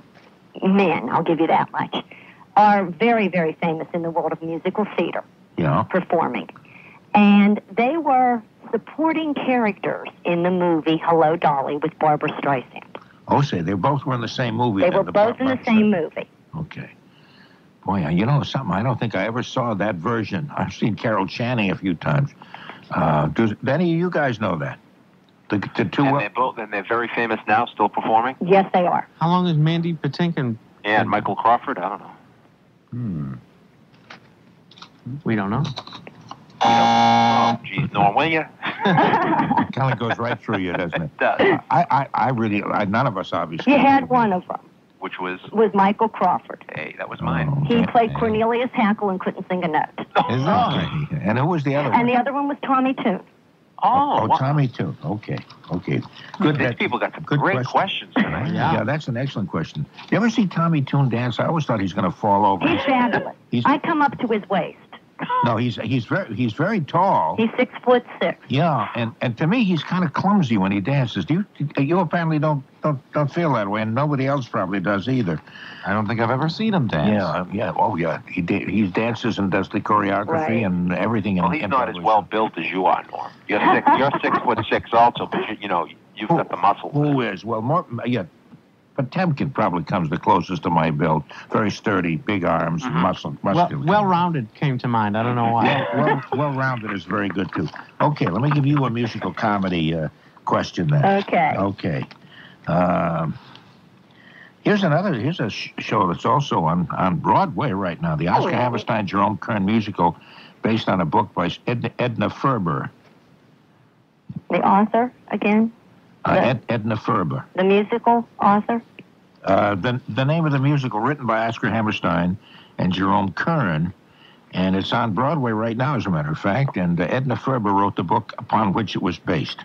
men, I'll give you that much, are very, very famous in the world of musical theater. Yeah. Performing. And they were supporting characters in the movie Hello, Dolly with Barbra Streisand. Oh, so they both were in the same movie. They were both in the same movie. Okay. Boy, you know something? I don't think I ever saw that version. I've seen Carol Channing a few times. Does any of you guys know that? The two and they're very famous now, still performing? Yes, they are. How long has Mandy Patinkin... And Michael Crawford? I don't know. We don't know. Oh, geez, Norm, will you? It kind of goes right through you, doesn't it? It does. I really, none of us obviously... You had one of them. Which was Michael Crawford. Hey, that was mine. He played Cornelius Hackl and couldn't sing a note. And who was the other one? And the other one was Tommy Toon. Oh, Tommy Toon. Okay. Good. These people got some great questions tonight. Yeah, that's an excellent question. You ever see Tommy Toon dance? I always thought he's going to fall over. He's fabulous. I come up to his waist. No, he's very tall. He's 6'6". Yeah, and to me, he's kind of clumsy when he dances. You apparently don't feel that way, and nobody else probably does either. I don't think I've ever seen him dance. Yeah. Oh, yeah. He dances and does the choreography and everything. Well, he's not as well built as you are, Norm. You're 6'6" also, but you've got the muscle. Who is? Well, more Potemkin probably comes the closest to my build. Very sturdy, big arms, muscular. Well-rounded came to mind. I don't know why. Well-rounded is very good, too. Okay, let me give you a musical comedy question then. Okay. Here's a show that's also on Broadway right now. The Oscar Hammerstein Jerome Kern musical based on a book by Edna Ferber. The author, again? Edna Ferber. The musical author? The name of the musical, written by Oscar Hammerstein and Jerome Kern, and it's on Broadway right now, as a matter of fact, and Edna Ferber wrote the book upon which it was based.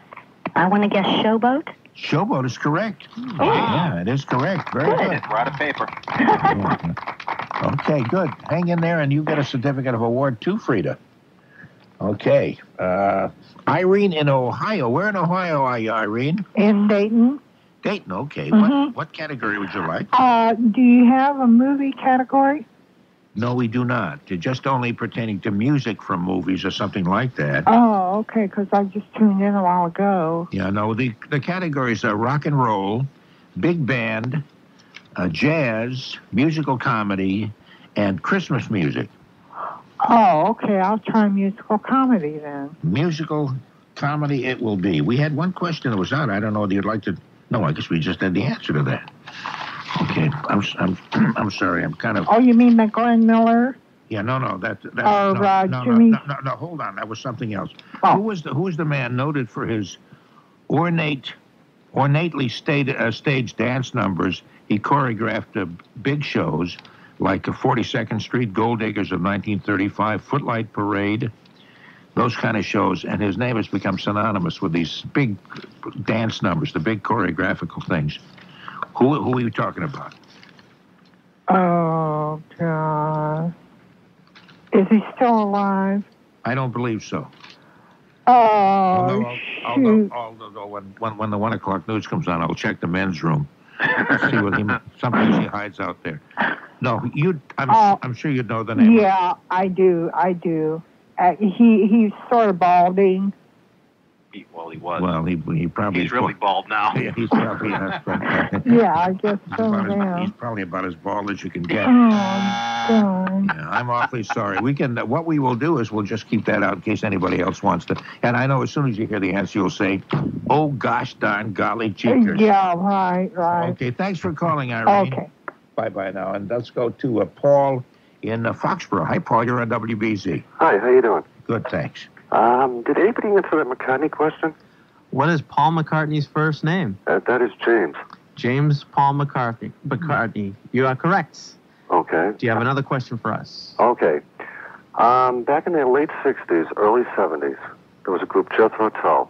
I want to guess Showboat? Showboat is correct. Okay. Yeah, it is correct. Very good. We're out of paper. Okay, good. Hang in there, and you get a certificate of award, too, Frida. Okay. Irene in Ohio. Where in Ohio are you, Irene? In Dayton. Dayton, okay. What category would you like? Do you have a movie category? No, we do not. They're just only pertaining to music from movies or something like that. Oh, okay, because I just tuned in a while ago. Yeah, no, the categories are rock and roll, big band, jazz, musical comedy, and Christmas music. Oh, okay. I'll try musical comedy then. Musical comedy it will be. We had one question that was out. I don't know whether you'd like to... No, I guess we just had the answer to that. Okay. I'm sorry. I'm kind of... Oh, you mean McGlenn Miller? Yeah, no. No, hold on. That was something else. Oh. Who was the man noted for his ornately staged dance numbers? He choreographed big shows... like a 42nd Street, Gold Diggers of 1935, Footlight Parade, those kind of shows. And his name has become synonymous with these big dance numbers, the big choreographical things. Who are you talking about? Oh, God. Is he still alive? I don't believe so. Oh, although when the 1 o'clock news comes on, I'll check the men's room. See what sometimes he hides out there. No, I'm sure you know the name. Yeah, I do. He's sort of balding. He was. Well, he probably... He's really bald now. Yeah, he's probably... yeah, I guess so now. He's probably about as bald as you can get. Oh, God. Yeah, I'm awfully sorry. What we will do is we'll just keep that out in case anybody else wants to. And I know as soon as you hear the answer, you'll say, oh, gosh darn golly cheekers. Yeah, right. Okay, thanks for calling, Irene. Okay. Bye-bye now. And let's go to Paul in Foxborough. Hi, Paul. You're on WBZ. Hi, how you doing? Good, thanks. Did anybody answer that McCartney question? What is Paul McCartney's first name? That is James. James Paul McCartney. You are correct. Okay. Do you have another question for us? Okay. Back in the late 60s, early 70s, there was a group, Jethro Tull.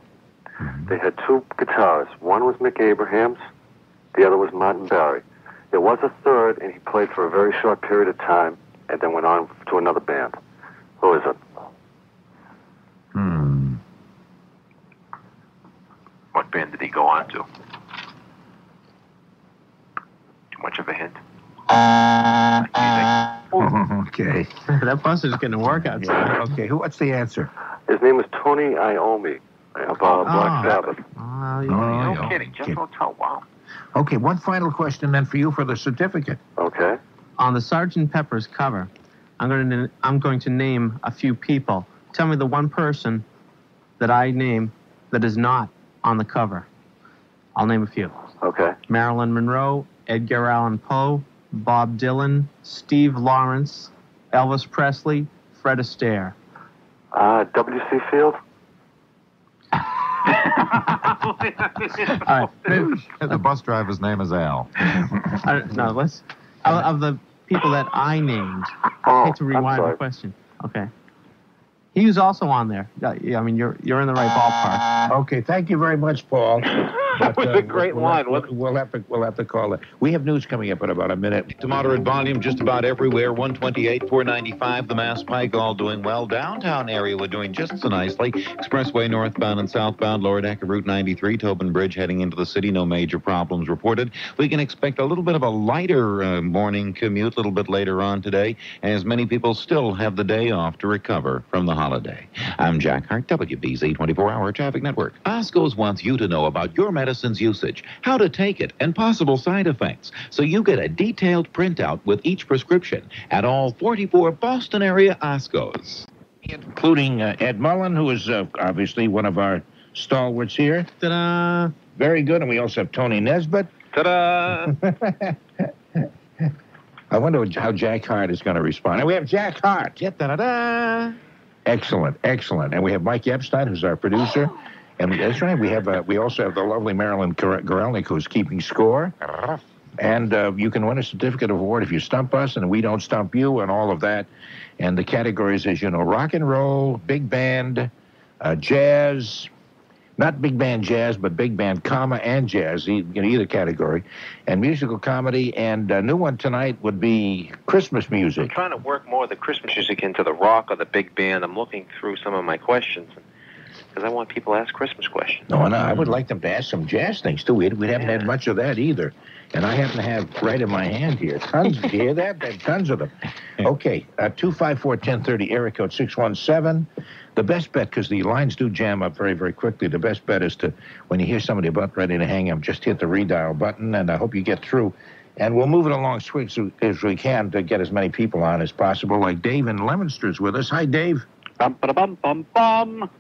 They had two guitarists. One was Mick Abrahams. The other was Martin Barry. There was a third, and he played for a very short period of time and then went on to another band. Who is it? What band did he go on to? Too much of a hint. Okay. That bus is going to work outside. Yeah. Okay, what's the answer? His name is Tony Iommi, about Black Sabbath. No kidding. Just don't tell. Wow. Okay, one final question then for you for the certificate. Okay. On the Sgt. Pepper's cover, I'm going to name a few people. Tell me the one person that I name that is not on the cover. I'll name a few. Okay. Marilyn Monroe, Edgar Allan Poe, Bob Dylan, Steve Lawrence, Elvis Presley, Fred Astaire. W.C. Field? All right. The bus driver's name is Al. Of the people that I named, I hate to rewind the question. Okay. He was also on there. I mean, you're in the right ballpark. Okay, thank you very much, Paul. That was a great line. We'll have to call it. We have news coming up in about a minute. To moderate volume just about everywhere. 128, 495, the Mass Pike, all doing well. Downtown area, we're doing just so nicely. Expressway northbound and southbound, Lower Deck of Route 93, Tobin Bridge heading into the city. No major problems reported. We can expect a little bit of a lighter morning commute a little bit later on today, as many people still have the day off to recover from the holiday. I'm Jack Hart, WBZ 24-hour Traffic Network. Osco's wants you to know about your medicine's usage, how to take it, and possible side effects, so you get a detailed printout with each prescription at all 44 Boston area Oscos. Including Ed Mullen, who is obviously one of our stalwarts here. Ta-da! Very good, and we also have Tony Nesbitt. Ta-da! I wonder how Jack Hart is going to respond. And we have Jack Hart. Yeah, da-da-da. Excellent, excellent. And we have Mike Epstein, who's our producer. And that's right, we also have the lovely Marilyn Gorelnik, who's keeping score. And you can win a certificate of award if you stump us and we don't stump you and all of that. And the categories, as you know, rock and roll, big band, jazz, not big band jazz, but big band comma and jazz, in either category, and musical comedy. And a new one tonight would be Christmas music. I'm trying to work more of the Christmas music into the rock or the big band. I'm looking through some of my questions, because I want people to ask Christmas questions. No, and I would like them to ask some jazz things, too. We haven't had much of that either. And I happen to have right in my hand here tons of, do you hear that? There are tons of them. Okay, 254-1030, area code 617. The best bet, because the lines do jam up very, very quickly, the best bet is to, when you hear somebody about ready to hang up, just hit the redial button, and I hope you get through. And we'll move it along as we can to get as many people on as possible, like Dave in Lemonster's with us. Hi, Dave. Bum, ba, bum, bum, bum.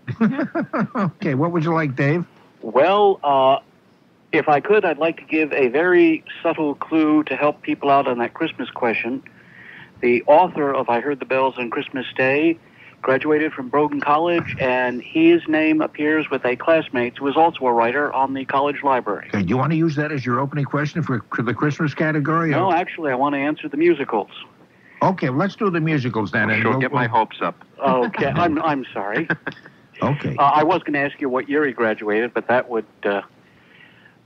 Okay, what would you like, Dave? Well, if I could, I'd like to give a very subtle clue to help people out on that Christmas question. The author of I Heard the Bells on Christmas Day graduated from Brogan College, and his name appears with a classmate who is also a writer on the college library. Okay, do you want to use that as your opening question for the Christmas category? No, actually, I want to answer the musicals. Okay, let's do the musicals then. Sure, get my hopes up. Okay, I'm sorry. Okay. I was going to ask you what year he graduated, but that would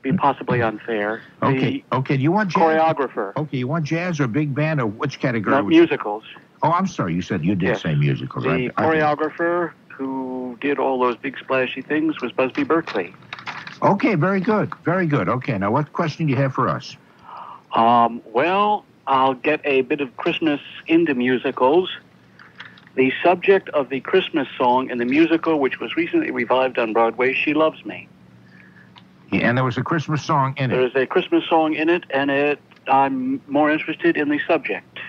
be possibly unfair. Okay, okay. Do you want jazz? Choreographer. Okay, you want jazz or big band or which category? Not musicals. Oh, I'm sorry. You said you did say musicals. The choreographer who did all those big splashy things was Busby Berkeley. Okay, very good. Very good. Okay, now what question do you have for us? Well, I'll get a bit of Christmas into musicals. The subject of the Christmas song in the musical, which was recently revived on Broadway, She Loves Me. Yeah, and there was a Christmas song in it. There was a Christmas song in it, and I'm more interested in the subject.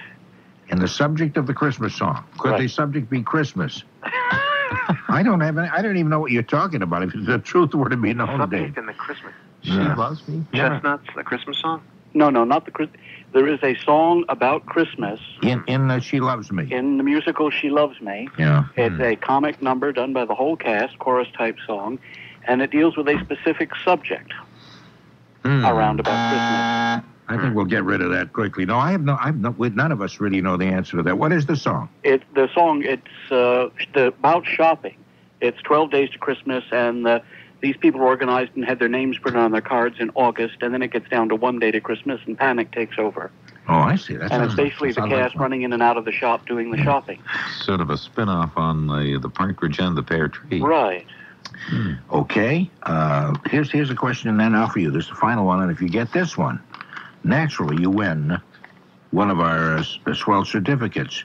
And the subject of the Christmas song. Could the subject be Christmas? I don't even know what you're talking about. If the truth were to be known, Dave. Subject in the Christmas. She Loves Me? Yeah. That's not a Christmas song? No, no, not the Christmas. There is a song about Christmas. In She Loves Me. In the musical She Loves Me. Yeah. It's a comic number done by the whole cast, chorus-type song, and it deals with a specific subject around about Christmas. I think we'll get rid of that quickly. No, none of us really know the answer to that. What is the song? It's about shopping. It's 12 Days to Christmas, and these people organized and had their names printed on their cards in August, and then it gets down to one day to Christmas, and panic takes over. Oh, I see. That and it's basically the cast running in and out of the shop doing the shopping. Sort of a spin-off on the Partridge and the Pear Tree. Right. Okay. Here's a question, and then I'll offer you this final one, and if you get this one, naturally you win one of our swell certificates.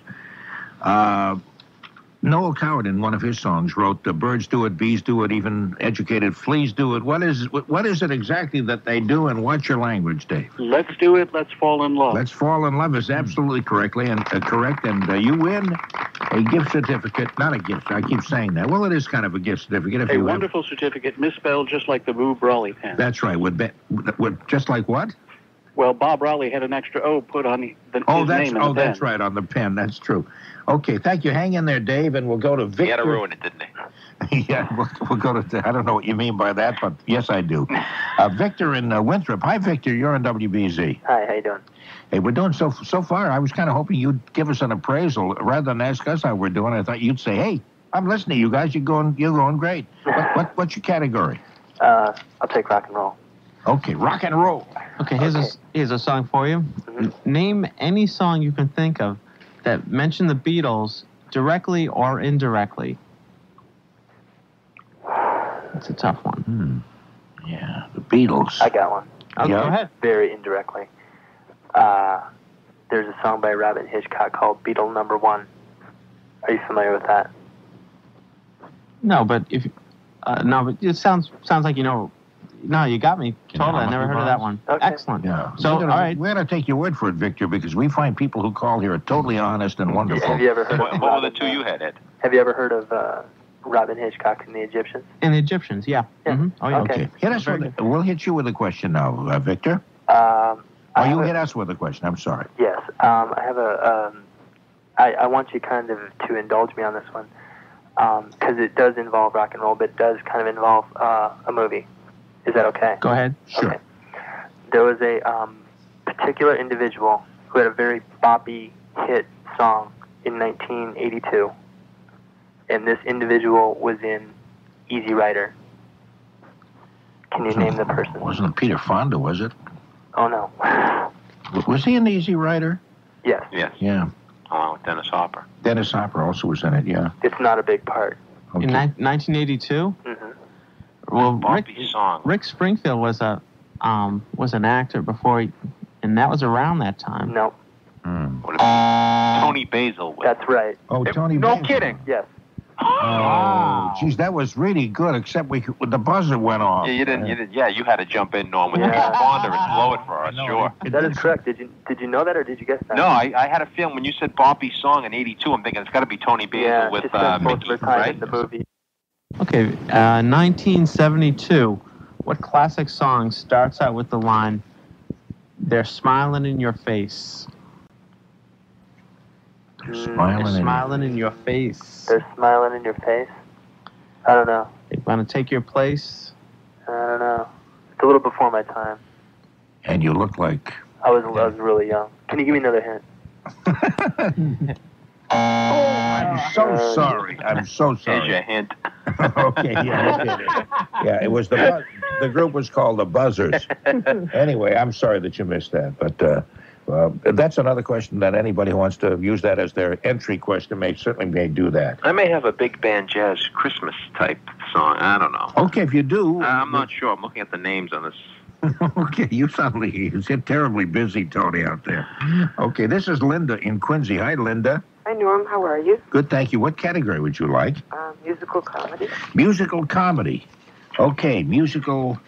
Noel Coward, in one of his songs, wrote, "The birds do it, bees do it, even educated fleas do it." What is it exactly that they do, and what's your language, Dave? Let's do it. Let's fall in love. Let's fall in love is absolutely correct, and you win a gift certificate. Not a gift. I keep saying that. Well, it is kind of a gift certificate. If a wonderful certificate, misspelled just like the Boo Brawley pen. That's right. Just like what? Well, Bob Raleigh had an extra O put on his name in the pen. Oh, that's right, on the pen. That's true. Okay, thank you. Hang in there, Dave, and we'll go to Victor. You had to ruin it, didn't he? Yeah, we'll go to... I don't know what you mean by that, but yes, I do. Victor in Winthrop. Hi, Victor. You're on WBZ. Hi, how you doing? Hey, we're doing so far. I was kind of hoping you'd give us an appraisal. Rather than ask us how we're doing, I thought you'd say, "Hey, I'm listening to you guys. You're going great." What's your category? I'll take rock and roll. Okay, rock and roll. Okay, here's a song for you. Mm-hmm. Name any song you can think of that mention the Beatles directly or indirectly. It's a tough one. Hmm. Yeah, the Beatles. I got one. Okay, yeah. Go ahead. Very indirectly. There's a song by Robin Hitchcock called Beatle Number One. Are you familiar with that? No, but if no, but it sounds like you know. No, you got me. Totally. I never heard of that one. Okay. Excellent. Yeah. So, all right. We're going to take your word for it, Victor, because we find people who call here are totally honest and wonderful. Have you ever heard of what were the two you had, Ed? Have you ever heard of Robin Hitchcock and The Egyptians? And The Egyptians, yeah. Mm-hmm. Oh, yeah. Okay. We'll hit you with a question now, Victor. You hit us with a question. I'm sorry. Yes. I have a... I want you kind of to indulge me on this one, because it does involve rock and roll, but it does kind of involve a movie. Is that okay? Go ahead. Sure. Okay. There was a particular individual who had a very boppy hit song in 1982, and this individual was in Easy Rider. Can you name the person? It wasn't Peter Fonda, was it? Oh, no. Was he in Easy Rider? Yes. Yeah. Along with Dennis Hopper. Dennis Hopper also was in it, yeah. It's not a big part. Okay. In 1982? Mm-hmm. Well, Rick Springfield was an actor before, and that was around that time. No. Tony Basil. That's right. Oh, Tony Basil. No kidding. Yes. Oh, geez, that was really good, except the buzzer went off. Yeah, you had to jump in, Norm, with the responder and blow it for us, sure. That is correct. Did you know that, or did you guess that? No, I had a feeling when you said Bobby song in 82, I'm thinking it's got to be Tony Basil with Mickey, right? In the movie. Okay, 1972, what classic song starts out with the line, "They're smiling in your face"? They're smiling in your face? I don't know. They want to take your place? I don't know. It's a little before my time. And you look like... I was really young. Can you give me another hint? Oh, I'm so sorry. Here's your hint. Okay, yeah, it was the group was called the Buzzers. Anyway, I'm sorry that you missed that, but that's another question that anybody who wants to use that as their entry question may do that. I may have a big band jazz Christmas type song. I don't know. Okay, if you do, I'm not sure. I'm looking at the names on this. Okay, you sound terribly busy, Tony, out there. Okay, this is Linda in Quincy. Hi, Linda. Hi, Norm. How are you? Good, thank you. What category would you like? Musical comedy. Musical comedy. Okay, musical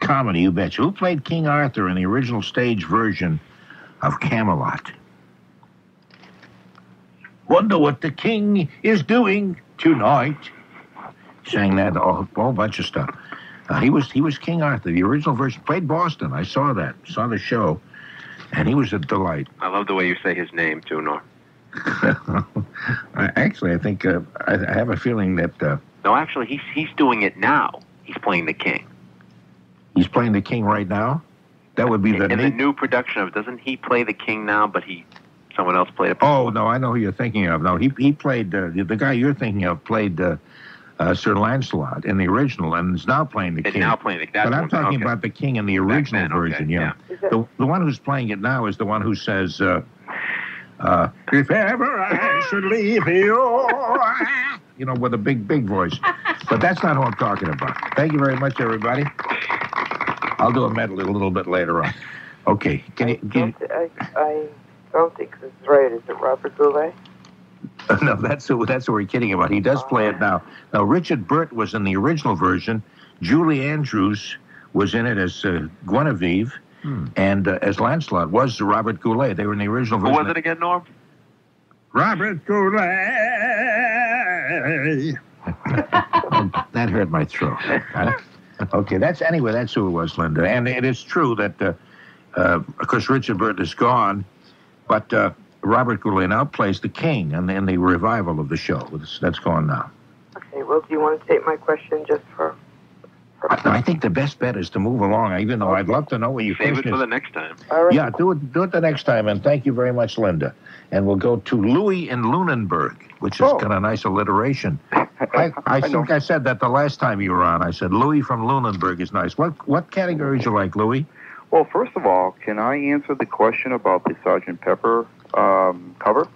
comedy, you betcha. Who played King Arthur in the original stage version of Camelot? "Wonder what the king is doing tonight." Sang that, a whole bunch of stuff. He was King Arthur. The original version played Boston. I saw that. Saw the show, and he was a delight. I love the way you say his name too, Norm. Actually, I think I have a feeling that. No, actually, he's doing it now. He's playing the king. He's playing the king right now. That would be the new production of. Doesn't he play the king now? But someone else played it. Oh no, I know who you're thinking of. No, he played the guy you're thinking of played. Sir Lancelot in the original, and is now playing the king. But I'm talking about the king in the original version, yeah. The one who's playing it now is the one who says, "If ever I should leave you," with a big voice. But that's not who I'm talking about. Thank you very much, everybody. I'll do a medley a little bit later on. Okay. I don't think this is right. Is it Robert Goulet? No, that's who we're kidding about. He does play it now. Now, Richard Burt was in the original version. Julie Andrews was in it as Guinevere, and as Lancelot was Robert Goulet. They were in the original version. Who was it again, Norm? Robert Goulet. That hurt my throat. Okay, that's who it was, Linda. And it is true that, of course, Richard Burt is gone, but... Robert Goulet now plays the king in the revival of the show. That's going now. Okay, well, do you want to take my question just for... I think the best bet is to move along, even though I'd love to know what you think. Save it for the next time. All right. Yeah, do it the next time, and thank you very much, Linda. And we'll go to Louis in Lunenburg, which has got a nice alliteration. I think I said that the last time you were on. I said, Louie from Lunenburg is nice. What categories you like, Louie? Well, first of all, can I answer the question about the Sgt. Pepper cover?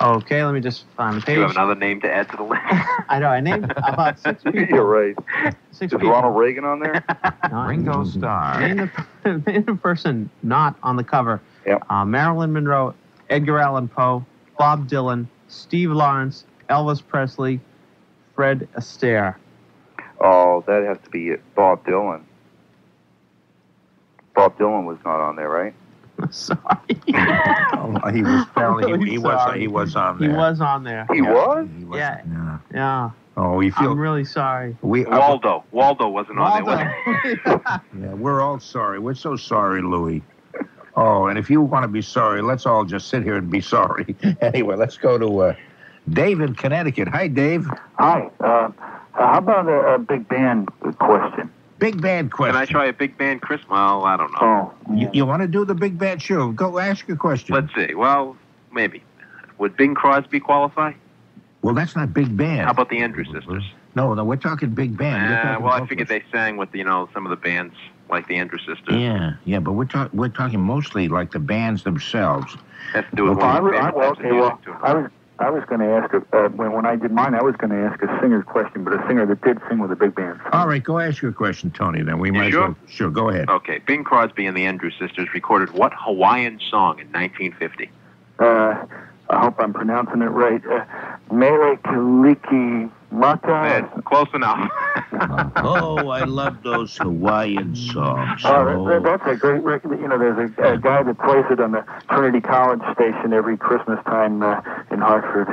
Okay, let me just find the page. You have another name to add to the list. I know, I named about 6 people. You're right. 6 people. Is Ronald Reagan on there? Ringo Starr. Name the person not on the cover. Yep. Marilyn Monroe, Edgar Allan Poe, Bob Dylan, Steve Lawrence, Elvis Presley, Fred Astaire. Oh, that has to be it. Bob Dylan. Bob Dylan was not on there, right? Sorry. Oh, he was apparently really he was on there. He was on there. He was? Yeah. Oh, you feel? I'm really sorry. Waldo wasn't on there. Yeah, we're all sorry. We're so sorry, Louie. Oh, and if you want to be sorry, let's all just sit here and be sorry. Anyway, let's go to Dave in Connecticut. Hi, Dave. Hi. How about a big band question? Big band question. Can I try a big band, Chris? Well, I don't know. Oh. You want to do the big band show? Go ask a question. Let's see. Well, maybe. Would Bing Crosby qualify? Well, that's not big band. How about the Andrews Sisters? No, we're talking big band. Well, I figured they sang with, some of the bands like the Andrews Sisters. Yeah, but we're talking mostly like the bands themselves. That's doing I was going to ask, when I did mine, I was going to ask a singer's question, but a singer that did sing with a big band. All right, go ask your question, Tony, then. Sure? Sure, go ahead. Okay, Bing Crosby and the Andrews Sisters recorded what Hawaiian song in 1950? I hope I'm pronouncing it right. Mele Kaliki Mata. Close enough. Oh, I love those Hawaiian songs. That's a great record. There's a guy that plays it on the Trinity College station every Christmas time in Hartford.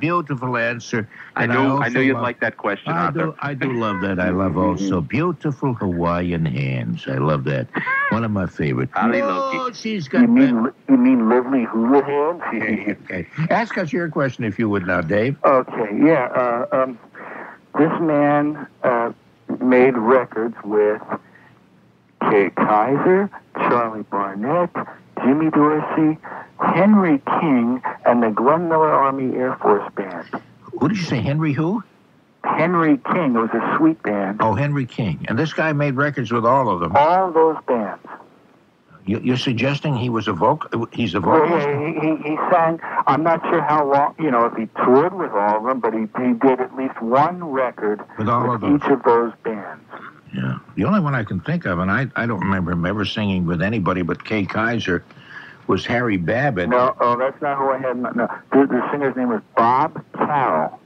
Beautiful answer. And I knew you'd like that question, Arthur. I do love that. I love also beautiful Hawaiian hands. I love that. One of my favorites. Oh, she's got you mean lovely hula hands? Okay. Ask us your question, if you would now, Dave. Okay, yeah. This man made records with Kay Kaiser, Charlie Barnett, Jimmy Dorsey, Henry King, and the Glenn Miller Army Air Force Band. Who did you say? Henry who? Henry King. It was a sweet band. Oh, Henry King. And this guy made records with all of them. All those bands. You're suggesting he was a vocalist? He's a vocalist? He sang, I'm not sure how long, if he toured with all of them, but he did at least one record with each of those bands. Yeah. The only one I can think of, and I don't remember him ever singing with anybody but Kay Kaiser, was Harry Babbitt. No, that's not who I had. No. The singer's name was Bob Carroll.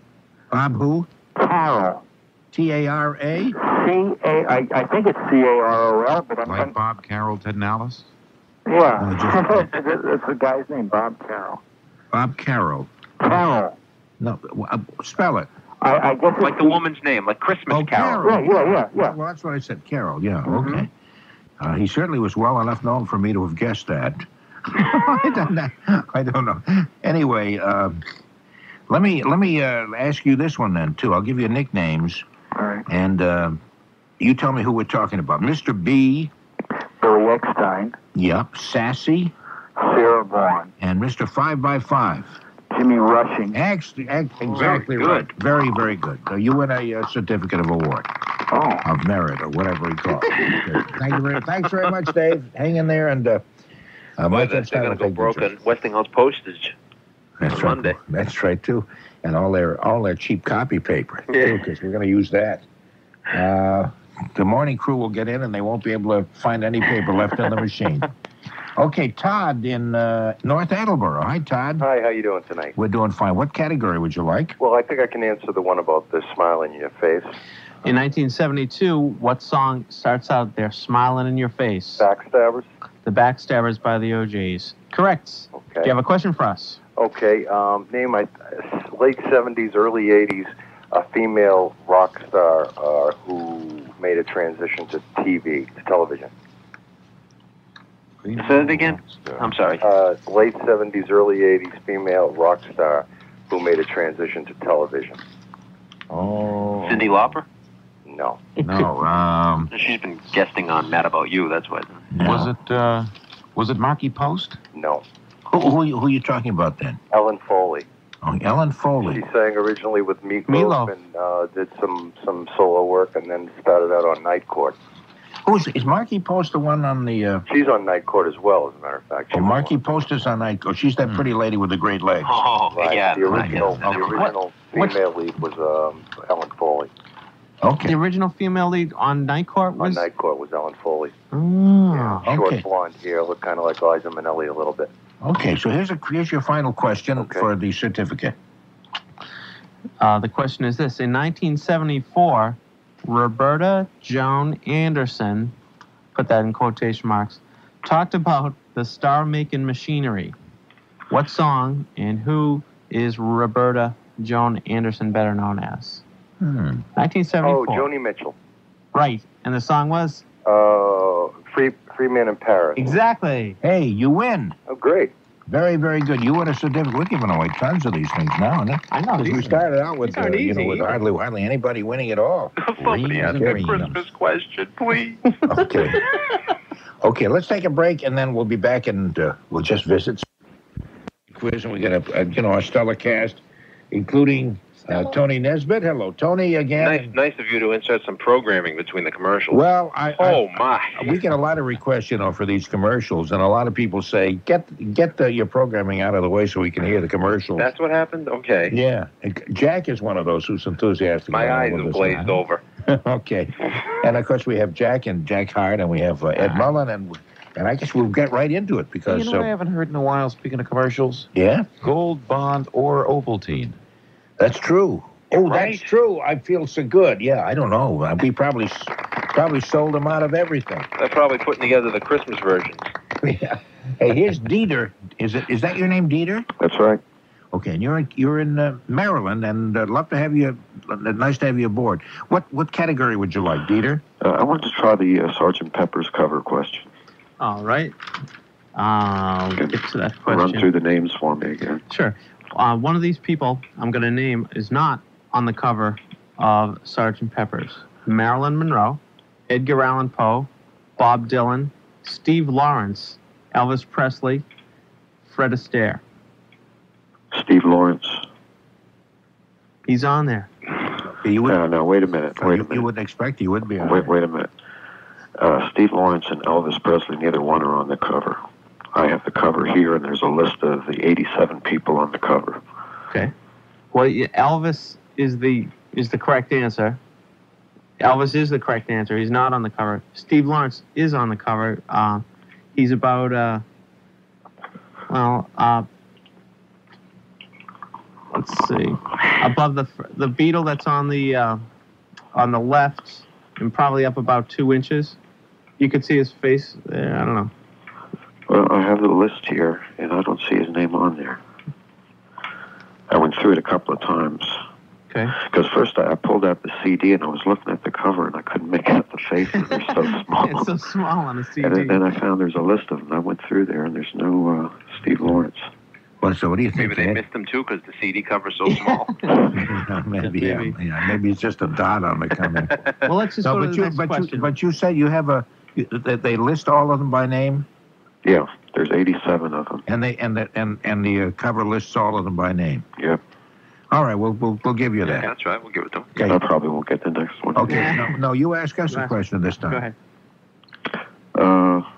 Bob who? Carroll. T-A-R-A? I think it's C-A-R-O-L, but I'm... Like Bob Carroll, Ted and Alice? Yeah. That's the guy's name, Bob Carroll. Bob Carroll. Carroll. No, spell it. I guess like the woman's name, like Christmas Carol. Yeah. Well, that's what I said, Carol, yeah, okay. He certainly was well enough known for me to have guessed that. I don't know. Anyway, let me ask you this one then, too. I'll give you nicknames. All right. And you tell me who we're talking about. Mr. B. Billy Eckstein. Yep. Sassy. Sarah Vaughan. And Mr. 5x5. Jimmy Rushing. Exactly right. Very, very good. So you win a certificate of award. Oh. Of merit or whatever you call it. Okay. Thanks very much, Dave. Hang in there. And Mike, that's going to go broken. Westinghouse postage. That's right. Monday. That's right too, and all their cheap copy paper. Yeah, because we're going to use that. The morning crew will get in, and they won't be able to find any paper left in the machine. Okay, Todd in North Attleboro. Hi, Todd. Hi. How you doing tonight? We're doing fine. What category would you like? Well, I think I can answer the one about the smile in your face. In 1972, what song starts out there smiling in your face? Backstabbers. The Backstabbers by the OJs. Correct. Okay. Do you have a question for us? Okay, name a late 70s, early 80s, a female rock star who made a transition to television. Say it again? I'm sorry. Late 70s, early 80s, female rock star who made a transition to television. Oh. Cyndi Lauper? No. No. She's been guesting on Mad About You, that's what. No. Was it Marky Post? No. Who are you talking about then? Ellen Foley. Oh, Ellen Foley. She sang originally with Meatloaf and did some solo work, and then started out on Night Court. Is Markie Post the one on the... She's on Night Court as well, as a matter of fact. Oh, Markie Post is on Night Court. She's that pretty lady with the great legs. Oh, right. Yeah. The original female lead was Ellen Foley. Okay. The original female lead on Night Court was? On Night Court was Ellen Foley. Oh, yeah, short blonde hair, looked kind of like Liza Minnelli a little bit. Okay, so here's your final question for the certificate. The question is this. In 1974... Roberta Joan Anderson, put that in quotation marks, talked about the star-making machinery. What song and who is Roberta Joan Anderson better known as? 1974. Oh, Joni Mitchell. Right. And the song was? Free Man in Paris. Exactly. Hey, you win. Oh, great. Very, very good. You won a certificate. We're giving away tons of these things now, isn't it? I know. We started out with, with hardly anybody winning at all. Somebody ask a Christmas question, please. Okay. Okay, let's take a break, and then we'll be back, and we'll just visit quiz, and we got a stellar cast, including Tony Nesbitt. Hello, Tony, again. Nice of you to insert some programming between the commercials. Well, we get a lot of requests, for these commercials, and a lot of people say, get your programming out of the way so we can hear the commercials. That's what happened? Okay. Yeah. Jack is one of those who's enthusiastic. My eyes have glazed over. Okay. And, of course, we have Jack Hart, and we have Ed Mullen, and I guess we'll get right into it, because... what I haven't heard in a while, speaking of commercials? Yeah? Gold Bond or Ovaltine. That's true. Oh, right. That's true. I feel so good. Yeah, I don't know. We probably sold them out of everything. They're probably putting together the Christmas versions. Yeah. Hey, here's Dieter. Is that your name, Dieter? That's right. Okay, and you're in Maryland, and I'd love to have you. Nice to have you aboard. What category would you like, Dieter? I wanted to try the Sgt. Pepper's cover question. All right. We'll get to that question. Run through the names for me again. Sure. One of these people I'm going to name is not on the cover of Sgt. Pepper's. Marilyn Monroe, Edgar Allan Poe, Bob Dylan, Steve Lawrence, Elvis Presley, Fred Astaire. Steve Lawrence. He's on there. No, wait a minute. You wouldn't expect he would be on there. Wait a minute. Steve Lawrence and Elvis Presley, neither one are on the cover. I have the cover here, and there's a list of the 87 people on the cover. Okay. Well, Elvis is the correct answer. Elvis is the correct answer. He's not on the cover. Steve Lawrence is on the cover. He's about, let's see, above the beetle that's on the left, and probably up about 2 inches. You could see his face there. I don't know. Well, I have the list here, and I don't see his name on there. I went through it a couple of times. Okay. Because first I pulled out the CD, and I was looking at the cover, and I couldn't make out the faces. They're so small. It's so small on a CD. And then I found there's a list of them. I went through there, and there's no Steve Lawrence. Well, so what do you think? Maybe they missed them, too, because the CD cover's so small. Maybe it's just a dot on the cover. Well, let's just go to the next question. But you said you have they list all of them by name? Yeah, there's 87 of them, and the cover lists all of them by name. Yep. All right, we'll give you that. Yeah, that's right, we'll give it to them. Okay. I probably won't get the next one. Okay, no, you ask us a question this time. Go ahead.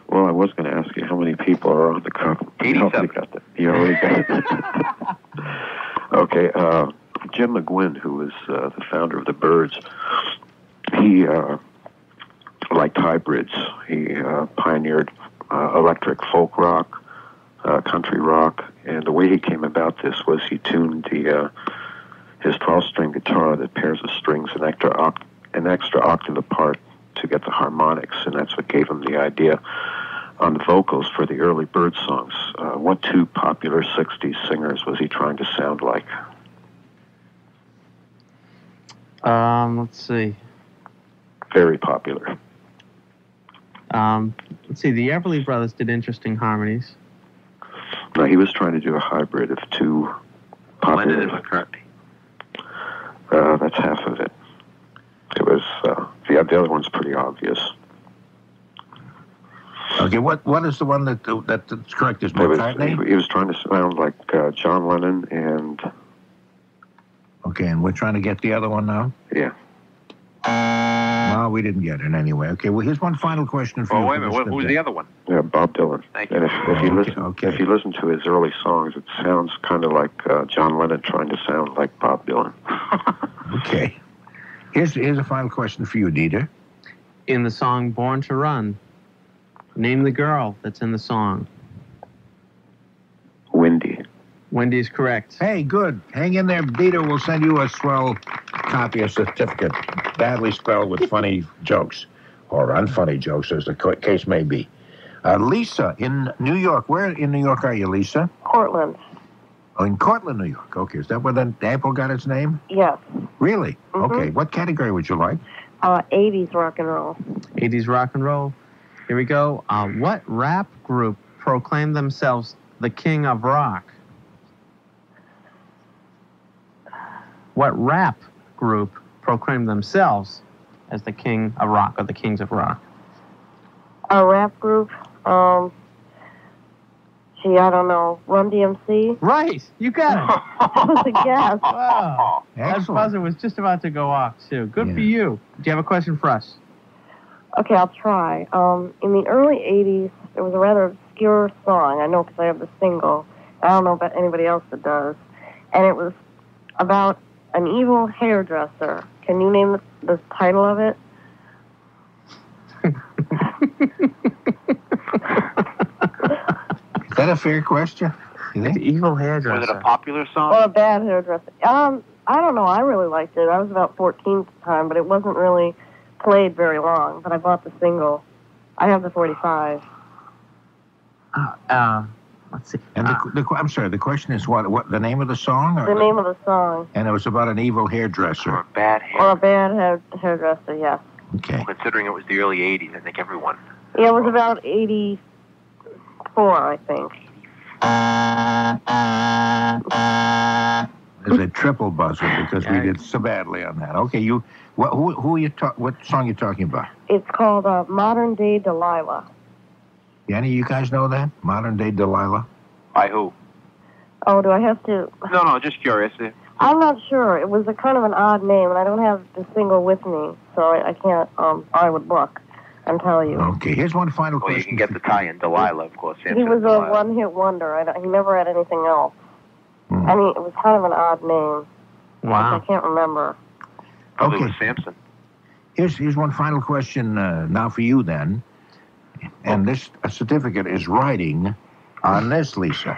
Well, I was going to ask you how many people are on the cover. 87. You already got that. Okay, Jim McGuinn, who was the founder of the Byrds, he liked hybrids. He pioneered electric folk rock, country rock, and the way he came about this was he tuned his 12-string guitar that pairs the strings an extra octave apart to get the harmonics, and that's what gave him the idea on the vocals for the early Byrd songs. What two popular 60s singers was he trying to sound like? Let's see. Very popular. Let's see, the Everly Brothers did interesting harmonies. No, he was trying to do a hybrid of two popular... Lennon and McCartney. That's half of it. It was... the other one's pretty obvious. Okay, what is the one that's correct? Is McCartney? He was trying to sound like John Lennon and Okay, and we're trying to get the other one now? Yeah. No, we didn't get it anyway. Okay, well, here's one final question for you. Oh, wait a minute. Who's the other one? Yeah, Bob Dylan. Thank you. And if you listen to his early songs, it sounds kind of like John Lennon trying to sound like Bob Dylan. Okay. Here's a final question for you, Dieter. In the song Born to Run, name the girl that's in the song. Wendy. Wendy is correct. Hey, good. Hang in there, Dieter. We'll send you a swell copy of certificate, badly spelled with funny jokes, or unfunny jokes, as the case may be. Lisa in New York. Where in New York are you, Lisa? Cortland. Oh, in Cortland, New York. Okay, is that where the Apple got its name? Yes. Really? Mm-hmm. Okay, what category would you like? 80s rock and roll. 80s rock and roll. Here we go. What rap group proclaimed themselves the king of rock? What rap group proclaimed themselves as the king of rock, or the kings of rock? A rap group? Gee, I don't know. Run DMC? Right. You got it. That was a guess. Wow. That buzzer was just about to go off, too. Good for you. Do you have a question for us? Okay, I'll try. In the early 80s, there was a rather obscure song. I know because I have the single. I don't know about anybody else that does. And it was about an evil hairdresser. Can you name the title of it? Is that a fair question? An evil hairdresser. Was it a popular song? Or a bad hairdresser? I don't know. I really liked it. I was about 14 at the time, but it wasn't really played very long. But I bought the single. I have the 45. Let's see. And I'm sorry, the question is what the name of the song? Or the name of the song. And it was about an evil hairdresser. Or a bad hairdresser. Or a bad hairdresser, yes. Okay. Considering it was the early 80s, I think everyone. Yeah, it was about 84, I think. There's a triple buzzer because we did so badly on that. Okay, you. Who are you? What song are you talking about? It's called Modern Day Delilah. Any of you guys know that? Modern Day Delilah? By who? Oh, do I have to? No, just curious. I'm not sure. It was a kind of an odd name, and I don't have the single with me, so I can't, I would look and tell you. Okay, here's one final question. Well, you can get the tie-in, Delilah, of course. He was a one-hit wonder. He never had anything else. Mm. I mean, it was kind of an odd name. Wow. I can't remember. Probably was Samson. Here's one final question now for you, then. And this certificate is riding on this, Lisa.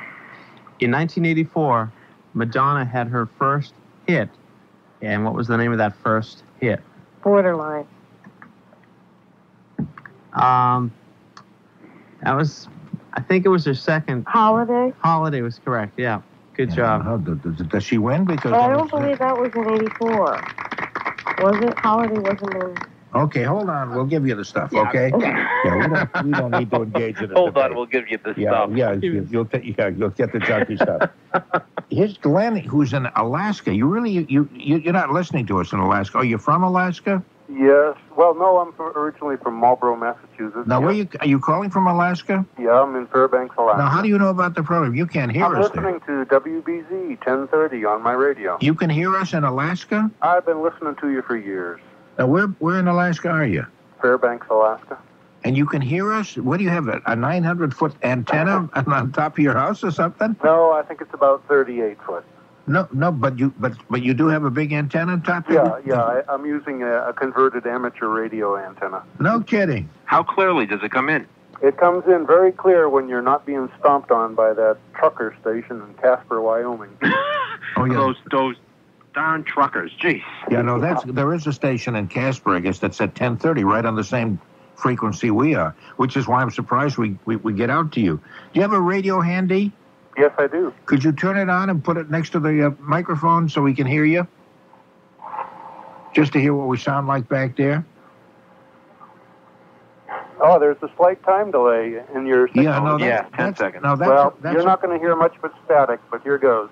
In 1984, Madonna had her first hit. And what was the name of that first hit? Borderline. I think it was her second. Holiday? Holiday was correct, yeah. Good job. Does she win? Because I don't believe that was in 84. Was it? Holiday wasn't in... Okay, hold on. We'll give you the stuff, okay? We don't need to engage in it. Hold on, we'll give you the stuff. Yeah, you'll get the junky stuff. Here's Glenn, who's in Alaska. You really, you're not listening to us in Alaska. Are you from Alaska? Yes. Well, no, I'm originally from Marlborough, Massachusetts. Now, are you calling from Alaska? Yeah, I'm in Fairbanks, Alaska. Now, how do you know about the program? You can't hear us there. I'm listening to WBZ 1030 on my radio. You can hear us in Alaska? I've been listening to you for years. Now, where in Alaska are you? Fairbanks, Alaska. And you can hear us? What do you have, a 900-foot antenna on top of your house or something? No, I think it's about 38-foot. No, but you do have a big antenna on top of it? Yeah, I'm using a converted amateur radio antenna. No kidding. How clearly does it come in? It comes in very clear when you're not being stomped on by that trucker station in Casper, Wyoming. Oh, yeah. Those darn truckers, jeez. Yeah, no, there is a station in Casper, I guess, that's at 10:30, right on the same frequency we are, which is why I'm surprised we get out to you. Do you have a radio handy? Yes, I do. Could you turn it on and put it next to the microphone so we can hear you? Just to hear what we sound like back there? Oh, there's a slight time delay in your signal. Yeah, no, 10 seconds. No, that's you're not going to hear much but static, but here goes.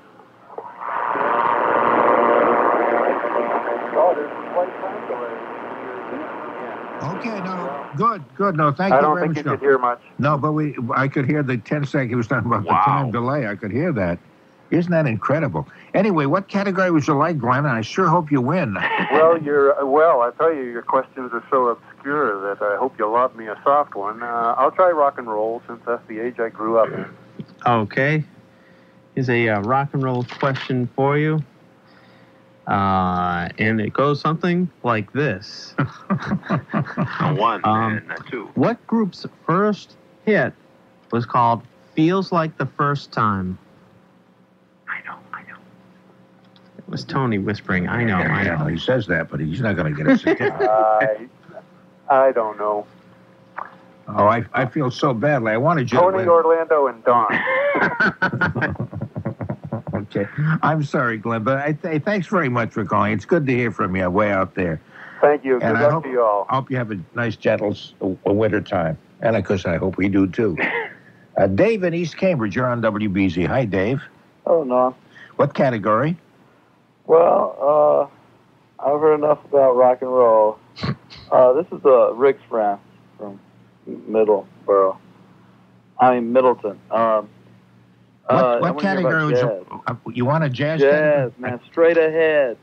Okay, no, good, no, thank you very much. I don't think you could hear much. No, but I could hear the 10 seconds. He was talking about the time delay. I could hear that. Isn't that incredible? Anyway, what category would you like, Glenn? I sure hope you win. Well, I tell you, your questions are so obscure that I hope you lob me a soft one. I'll try rock and roll, since that's the age I grew up in. Okay. Here's a rock and roll question for you. And it goes something like this. One and two. What group's first hit was called Feels Like the First Time? I know. It was Tony whispering, I know. He says that, but he's not going to get a certificate. I don't know. Oh, I feel so badly. I wanted you to win. Tony, Orlando, and Don. Okay. I'm sorry, Glenn, but thanks very much for calling. It's good to hear from you way out there. Thank you. Good luck to you all. I hope you have a nice, gentle winter time. And, of course, I hope we do, too. Dave in East Cambridge, you're on WBZ. Hi, Dave. Oh, no. What category? Well, I've heard enough about rock and roll. This is Rick's friend from Middleton. What category would you... You want a jazz category? Jazz, man. Straight ahead.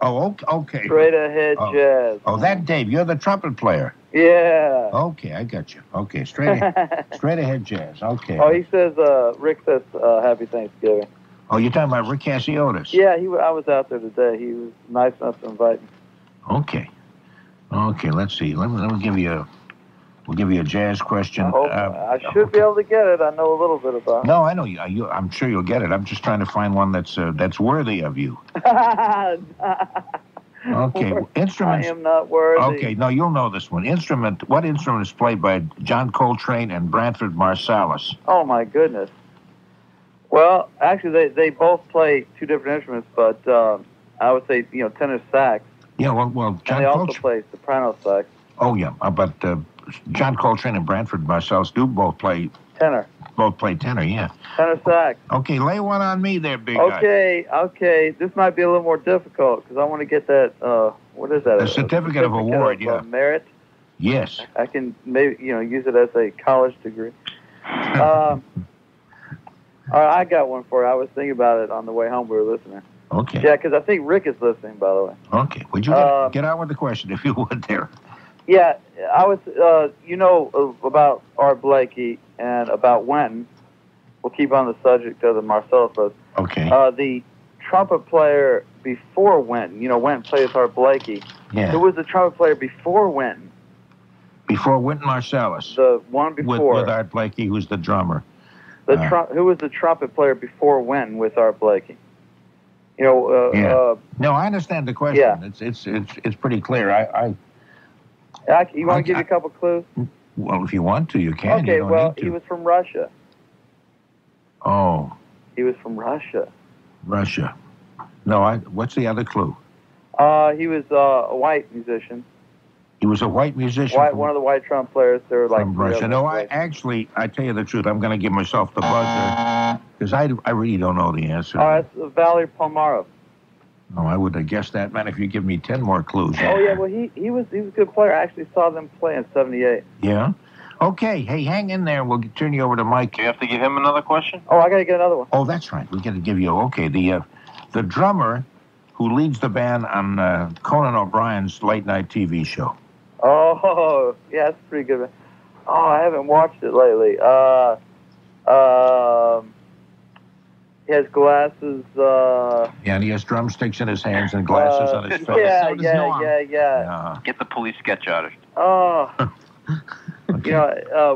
Oh, okay. Straight ahead jazz. Oh, that Dave. You're the trumpet player. Yeah. Okay, I got you. Okay, straight ahead jazz. Okay. Oh, he says, Rick says, Happy Thanksgiving. Oh, you're talking about Rick Cassiotis? Yeah, I was out there today. He was nice enough to invite me. Okay, let's see. Let me give you a... We'll give you a jazz question. I should be able to get it. I know a little bit about it. No, I know you. I'm sure you'll get it. I'm just trying to find one that's worthy of you. Okay, instruments. I am not worthy. Okay, no, you'll know this one. Instrument. What instrument is played by John Coltrane and Branford Marsalis? Oh my goodness. Well, actually, they both play two different instruments, but I would say tenor sax. Yeah, well, John Coltrane also plays soprano sax. Oh yeah, but. John Coltrane and Branford Marsalis do both play... Tenor. Both play tenor, yeah. Tenor sax. Okay, lay one on me there, big guy. Okay. This might be a little more difficult, because I want to get that, what is that? A certificate of award, yeah. Merit? Yes. I can maybe, use it as a college degree. All right, I got one for you. I was thinking about it on the way home. We were listening. Okay. Yeah, because I think Rick is listening, by the way. Okay. Would you get on with the question, if you would, there? Yeah, I was, about Art Blakey and about Wenton. We'll keep on the subject of the Marsalis brothers. Okay. The trumpet player before Wenton, Wenton plays Art Blakey. Yeah. Who was the trumpet player before Wenton? Before Wenton Marsalis. The one before. With Art Blakey, who's the drummer. Who was the trumpet player before Wenton with Art Blakey? No, I understand the question. Yeah. It's pretty clear. You want to give you a couple clues? Well, if you want to, you can. Okay, he was from Russia. Oh. He was from Russia. No, what's the other clue? He was a white musician. He was a white musician? One of the white trumpet players. They were from Russia. No, I tell you the truth, I'm going to give myself the buzzer, because I really don't know the answer. All right, it's Valery Palmarov. Oh, I would have guessed that, man, if you give me 10 more clues. Oh, yeah, well, he was a good player. I actually saw them play in 78. Yeah? Okay, hey, hang in there. We'll turn you over to Mike. Do you have to give him another question? Oh, I got to get another one. Oh, that's right. We got to give you, okay, the drummer who leads the band on Conan O'Brien's late-night TV show. Oh, yeah, that's pretty good. Oh, I haven't watched it lately. He has glasses. Yeah, and he has drumsticks in his hands and glasses on his face. Yeah. Get the police sketch out of it. Oh. Okay.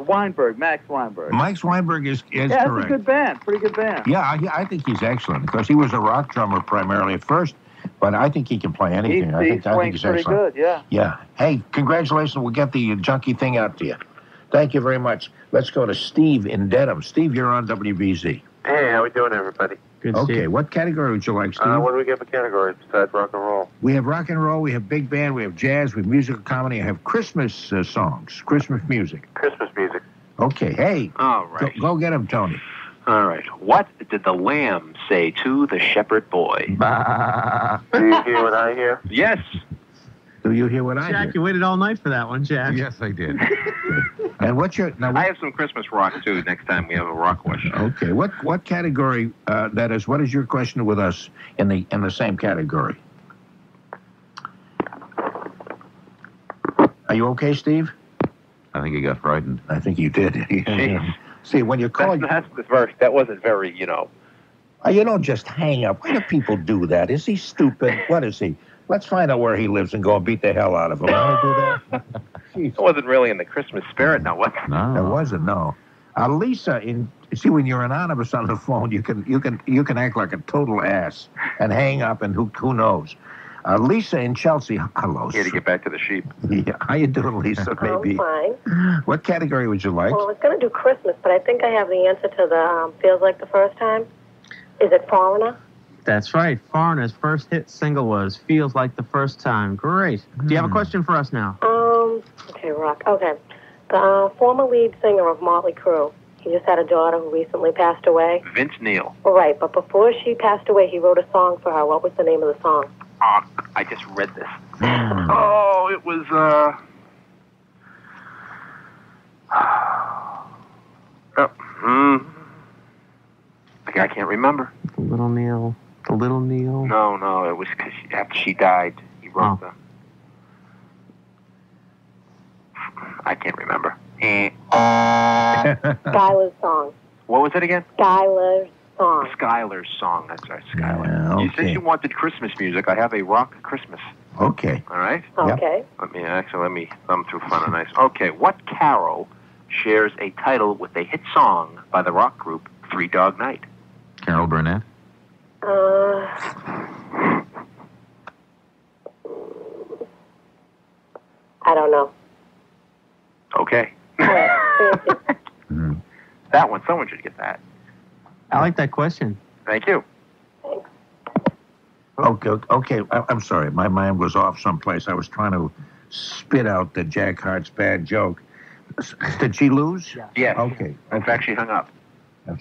Weinberg, Max Weinberg. Max Weinberg is correct. That's a good band, pretty good band. Yeah, I think he's excellent. Of course, he was a rock drummer primarily at first, but I think he can play anything. I think he's pretty excellent. Good, yeah. Yeah. Hey, congratulations. We'll get the junkie thing out to you. Thank you very much. Let's go to Steve in Dedham. Steve, you're on WBZ. Hey, how we doing, everybody? Good to see you. Okay, what category would you like, Steve? What do we get for categories besides rock and roll? We have rock and roll, we have big band, we have jazz, we have musical comedy, we have Christmas songs, Christmas music. Okay, hey, all right. Go get him, Tony. All right, what did the lamb say to the shepherd boy? Bah. Do you hear what I hear? Yes. Do you hear what I hear? Jack, you waited all night for that one, Jack. Yes, I did. And what's your? Now, I have some Christmas rock too. Next time we have a rock question. Okay. What category? That is. What is your question with us in the same category? Are you okay, Steve? I think he got frightened. I think you did. See, when you call, that's the verse. That wasn't very, you know. You don't just hang up. Why do people do that? Is he stupid? What is he? Let's find out where he lives and go and beat the hell out of him. I do that. It wasn't really in the Christmas spirit, now was it? No, it wasn't. No. Lisa, see, when you're anonymous on the phone, you can act like a total ass and hang up, and who knows. Lisa in Chelsea. Hello. Here to get back to the sheep. Yeah. How you doing, Lisa? Maybe. I'm fine. What category would you like? Well, I was going to do Christmas, but I think I have the answer to the feels like the first time. Is it Foreigner? That's right. Foreigner's first hit single was Feels Like the First Time. Great. Do you have a question for us now? Okay, Rock. Okay. The former lead singer of Motley Crue, he just had a daughter who recently passed away. Vince Neil. Right, but before she passed away, he wrote a song for her. What was the name of the song? I just read this. Oh, it was, I can't remember. The Little Neil. The Little Neil. No, it was because after she died, he wrote the... I can't remember. Skylar's Song. What was it again? Skylar's Song. Skylar's Song. That's right, Skylar. Yeah, okay. You said you wanted Christmas music. I have a rock Christmas. Okay. All right? Okay. Let me thumb through fun and nice. Okay, what carol shares a title with a hit song by the rock group Three Dog Night? Carol Burnett? I don't know. Okay. That one, someone should get that. I like that question. Thank you. Thanks. Okay. I'm sorry. My mind was off someplace. I was trying to spit out the Jack Hart's bad joke. Did she lose? Yeah. Yes. Okay. In fact, she hung up.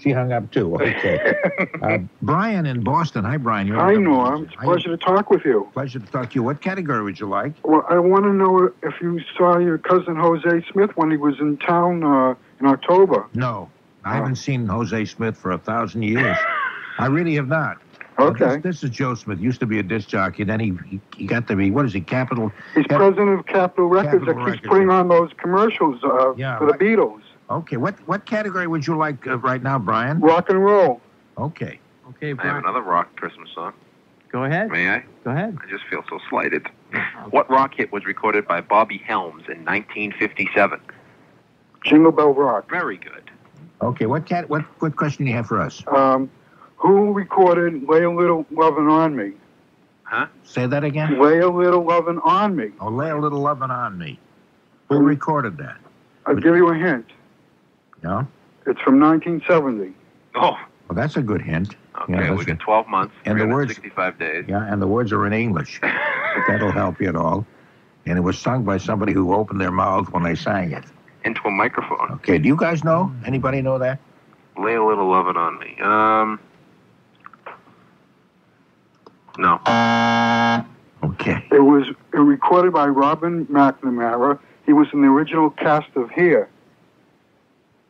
She hung up, too. Okay. Brian in Boston. Hi, Brian. Hi, Norm. It's a pleasure to talk with you. Pleasure to talk to you. What category would you like? Well, I want to know if you saw your cousin Jose Smith when he was in town in October. No. I haven't seen Jose Smith for 1,000 years. I really have not. Okay. This is Joe Smith. Used to be a disc jockey. Then he got to be, what is he, Capitol? He's president of Capitol Records that keeps putting on those commercials for the Beatles. Okay, what category would you like right now, Brian? Rock and roll. Okay, Brian. I have another rock Christmas song. Go ahead. May I? Go ahead. I just feel so slighted. Okay. What rock hit was recorded by Bobby Helms in 1957? Jingle Bell Rock. Very good. Okay, what question do you have for us? Who recorded Lay a Little Lovin' on Me? Huh? Say that again? Lay a Little Lovin' on Me. Oh, Lay a Little Lovin' on Me. Who recorded that? I'll give you a hint. No? It's from 1970. Oh. Well, that's a good hint. Okay, yeah, we got 12 months, 365 days. Yeah, and the words are in English. That'll help you at all. And it was sung by somebody who opened their mouth when they sang it. Into a microphone. Okay, do you guys know? Anybody know that? Lay a Little Lovin' on Me. No. Okay. It was recorded by Robin McNamara. He was in the original cast of Here.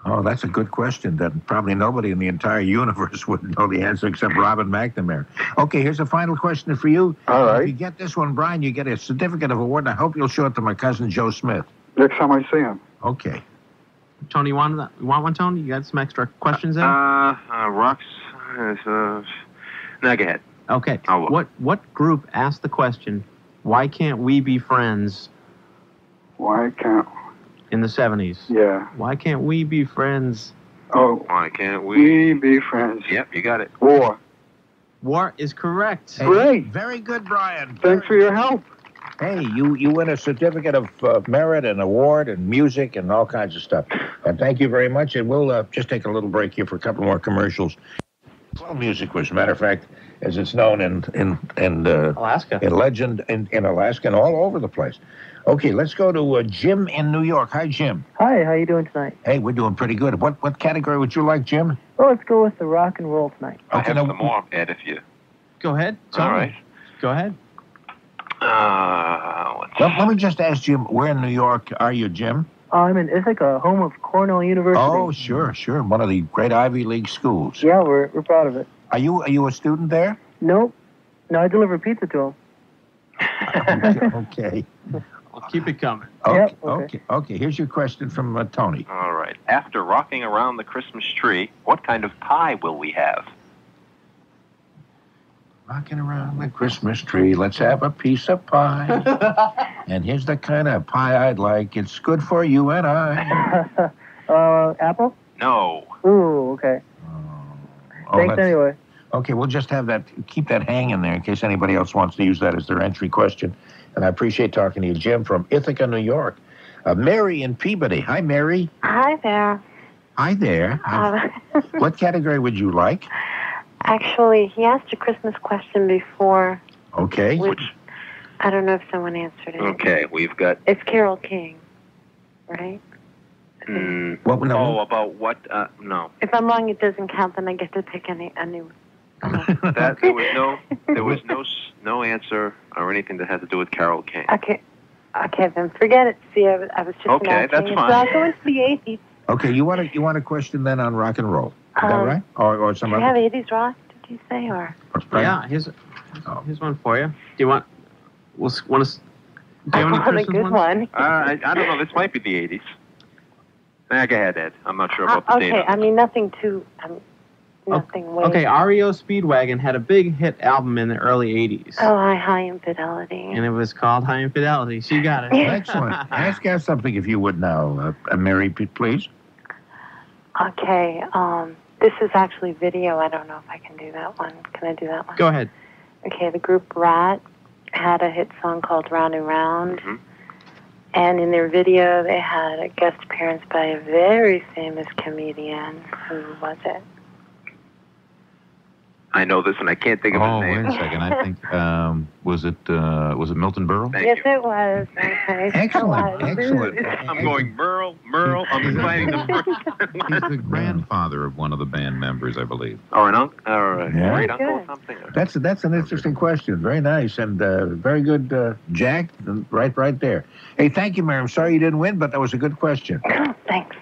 Oh, that's a good question that probably nobody in the entire universe would know the answer except Robin McNamara. Okay, here's a final question for you. All right. If you get this one, Brian, you get a certificate of award, and I hope you'll show it to my cousin, Joe Smith. Next time I see him. Okay. Tony, you want one, Tony? You got some extra questions there? Rocks. No, go ahead. Okay. What group asked the question, why can't we be friends? Why can't... In the 70s. Yeah. Why can't we be friends? Oh. Why can't we be friends? Yep, you got it. War. War is correct. Hey, great. Very good, Brian. Thanks for your help. Hey, you win a certificate of merit and award and music and all kinds of stuff. And thank you very much. And we'll just take a little break here for a couple more commercials. Swell Music, as a matter of fact, as it's known in Alaska. In legend in Alaska and all over the place. Okay, let's go to Jim in New York. Hi, Jim. Hi, how you doing tonight? Hey, we're doing pretty good. What category would you like, Jim? Well, let's go with the rock and roll tonight. Okay, I have some more, Ed, if you... Go ahead. All right. Go ahead. Let me just ask Jim, where in New York are you, Jim? I'm in Ithaca, home of Cornell University. Oh, sure, sure. One of the great Ivy League schools. Yeah, we're proud of it. Are you a student there? Nope. No, I deliver pizza to them. Okay. I'll keep it coming. Okay, yep, okay. Here's your question from Tony. All right. After rocking around the Christmas tree, what kind of pie will we have? Rocking around the Christmas tree, let's have a piece of pie. And here's the kind of pie I'd like. It's good for you and I. Apple? No. Ooh, okay. Thanks anyway. Okay, we'll just have that, keep that hanging there in case anybody else wants to use that as their entry question. And I appreciate talking to you, Jim, from Ithaca, New York. Mary in Peabody. Hi, Mary. Hi there. Hi there. What category would you like? Actually, he asked a Christmas question before. Okay. Which? I don't know if someone answered it. Okay, we've got... It's Carole King, right? What? No, about what? No. If I'm wrong, it doesn't count, then I get to pick any that there was no answer or anything that had to do with Carole King. Okay, then forget it. See, I was just okay. That's fine. I'll go into the 80s. Okay, you want a question then on rock and roll? Is that right? Or some other? Do you have 80s rock? Did you say Yeah, here's one for you. Do you want? Do you want a good one? I don't know. This might be the 80s. Go ahead, Ed. I'm not sure about the date. Okay, I mean, nothing too... Okay, REO Speedwagon had a big hit album in the early 80s. High Infidelity. And it was called High Infidelity. She got it. Excellent. Ask us something, if you would, now. Mary, please. Okay, this is actually video. I don't know if I can do that one. Can I do that one? Go ahead. Okay, the group Rat had a hit song called Round and Round. Mm-hmm. And in their video, they had a guest appearance by a very famous comedian. Who was it? I know this, and I can't think of his name. Oh, wait a second. I think, was it Milton Berle? Yes, it was. Okay. Excellent. Excellent. I'm going Merle. I'm inviting them. He's the grandfather of one of the band members, I believe. Or an uncle, or a great uncle or something. That's an interesting question. Very nice, and very good, Jack, right there. Hey, thank you, Mary. I'm sorry you didn't win, but that was a good question. Oh, thanks.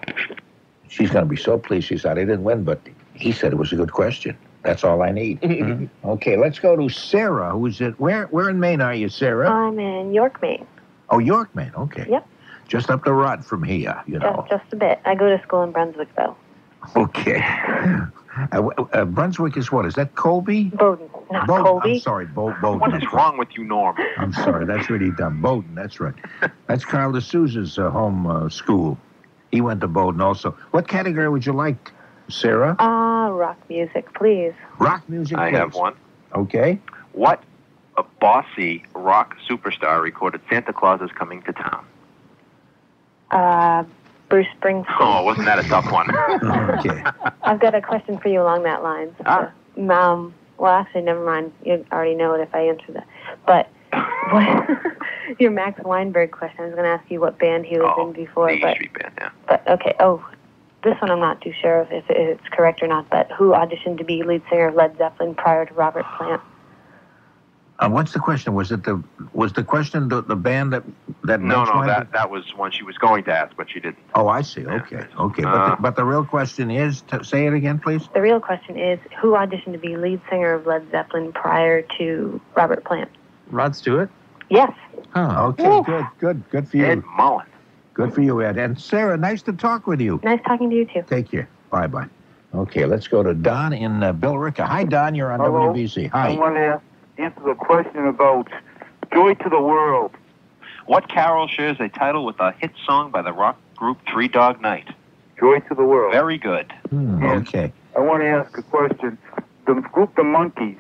She's going to be so pleased. She said, I didn't win, but he said it was a good question. That's all I need. Okay, let's go to Sarah, who's at... Where in Maine are you, Sarah? I'm in York, Maine. Oh, York, Maine. Okay. Yep. Just up the road from here, you know. Just a bit. I go to school in Brunswick, though. Okay. Brunswick is what? Is that Colby? Bowdoin. Not Colby. I'm sorry, Bowdoin. What is wrong with you, Norm? I'm sorry, that's really dumb. Bowdoin, that's right. That's Carl DeSouza's home school. He went to Bowdoin also. What category would you like, Sarah? Rock music, please. Rock music, please. I have one. Okay. What a bossy rock superstar recorded Santa Claus Is Coming to Town? Bruce Springsteen. Oh, wasn't that a tough one? Okay. I've got a question for you along that line. So well, actually, never mind. You already know it if I answer that. But your Max Weinberg question, I was going to ask you what band he was in before. The Street Band, yeah. But, okay, this one I'm not too sure if it's correct or not, but who auditioned to be lead singer of Led Zeppelin prior to Robert Plant? What's the question? Was the question the band that? No, that was one she was going to ask, but she didn't. Oh, I see. Okay. But the real question is, say it again, please. The real question is, who auditioned to be lead singer of Led Zeppelin prior to Robert Plant? Rod Stewart. Yes. Oh, okay. Yeah. Good for you. Ed Mullen. Good for you, Ed. And Sarah, nice to talk with you. Nice talking to you, too. Take care. Bye-bye. Okay, let's go to Don in Billerica. Hi, Don. You're on WBZ. Hi. I want to answer the question about Joy to the World. What carol shares a title with a hit song by the rock group Three Dog Night? Joy to the World. Very good. Okay. I want to ask a question. The group The Monkees.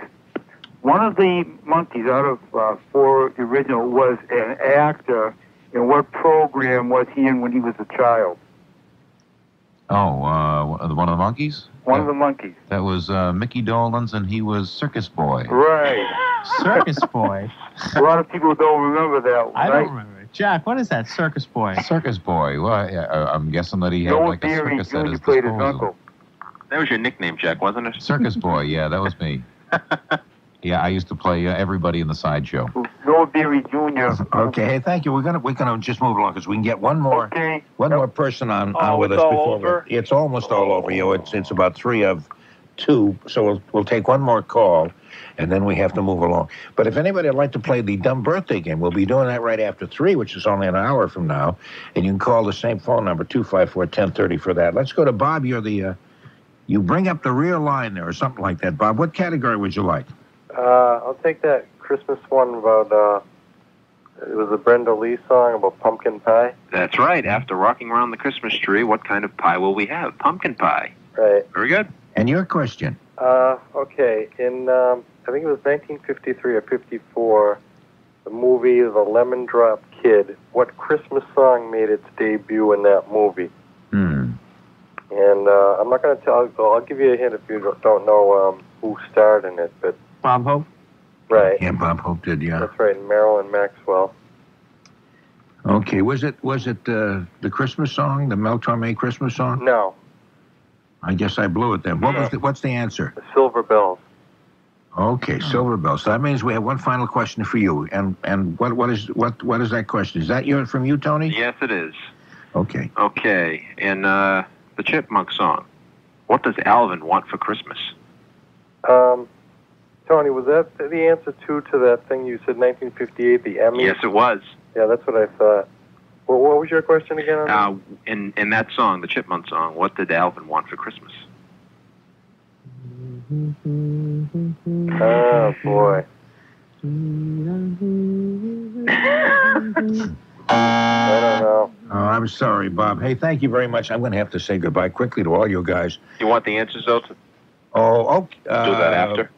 One of the Monkees out of four original was an actor. And what program was he in when he was a child? One of the Monkees? One of the Monkees. That was Mickey Dolenz, and he was Circus Boy. Right. Circus Boy? A lot of people don't remember that one, I don't remember it. Jack, what is that, Circus Boy? Circus Boy. Well, yeah, I'm guessing that he had a circus that is played his uncle. That was your nickname, Jack, wasn't it? Circus Boy, yeah, that was me. Yeah, I used to play everybody in the sideshow. Joe Berry Jr. Okay, thank you. We're gonna just move along because we can get one more person on with us before it's almost all over. You know, it's about 3 of 2, so we'll take one more call, and then we have to move along. But if anybody would like to play the dumb birthday game, we'll be doing that right after 3, which is only an hour from now, and you can call the same phone number 254-1030 for that. Let's go to Bob. You're the you bring up the rear line there or something like that, Bob. What category would you like? I'll take that Christmas one about, it was a Brenda Lee song about pumpkin pie. That's right. After rocking around the Christmas tree, what kind of pie will we have? Pumpkin pie. Right. Very good. And your question? Okay. In, I think it was 1953 or 54, the movie The Lemon Drop Kid. What Christmas song made its debut in that movie? Hmm. And I'm not going to tell, I'll give you a hint if you don't know who starred in it, but Bob Hope? Right. Yeah, Bob Hope did, yeah. That's right, Marilyn Maxwell. Okay, was it the Christmas song, the Mel Torme Christmas song? No. I guess I blew it then. What's the answer? The Silver Bells. Okay, Silver Bells. So that means we have one final question for you. And what is that question? Is that yours from you, Tony? Yes, it is. Okay. Okay, and the Chipmunk song. What does Alvin want for Christmas? Tony, was that the answer, too, to that thing you said, 1958, the Emmy? Yes, it was. Yeah, that's what I thought. Well, what was your question again? On that? In that song, the Chipmunk song, what did Alvin want for Christmas? Oh, boy. I don't know. Oh, I'm sorry, Bob. Hey, thank you very much. I'm going to have to say goodbye quickly to all you guys. You want the answers, though? Oh, okay. Do that after.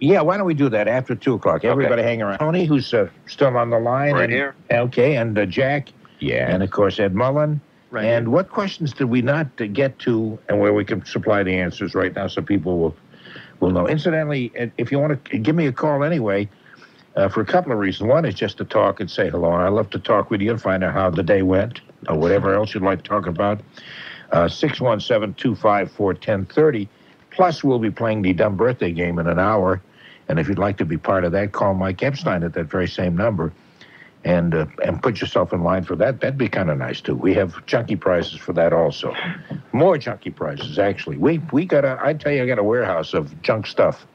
Yeah, why don't we do that after 2 o'clock? Everybody hang around. Tony, who's still on the line. Right here. Okay, and Jack. Yeah. And, of course, Ed Mullen. Right. And what questions did we not get to and where we can supply the answers right now so people will know? Incidentally, if you want to give me a call anyway, for a couple of reasons. One is just to talk and say hello. And I love to talk with you and find out how the day went or whatever else you'd like to talk about. 617-254-1030. Plus, we'll be playing the dumb birthday game in an hour. And if you'd like to be part of that, call Mike Epstein at that very same number and put yourself in line for that. That'd be kind of nice, too. We have chunky prizes for that also. More chunky prizes, actually. We got a, I tell you, I got a warehouse of junk stuff.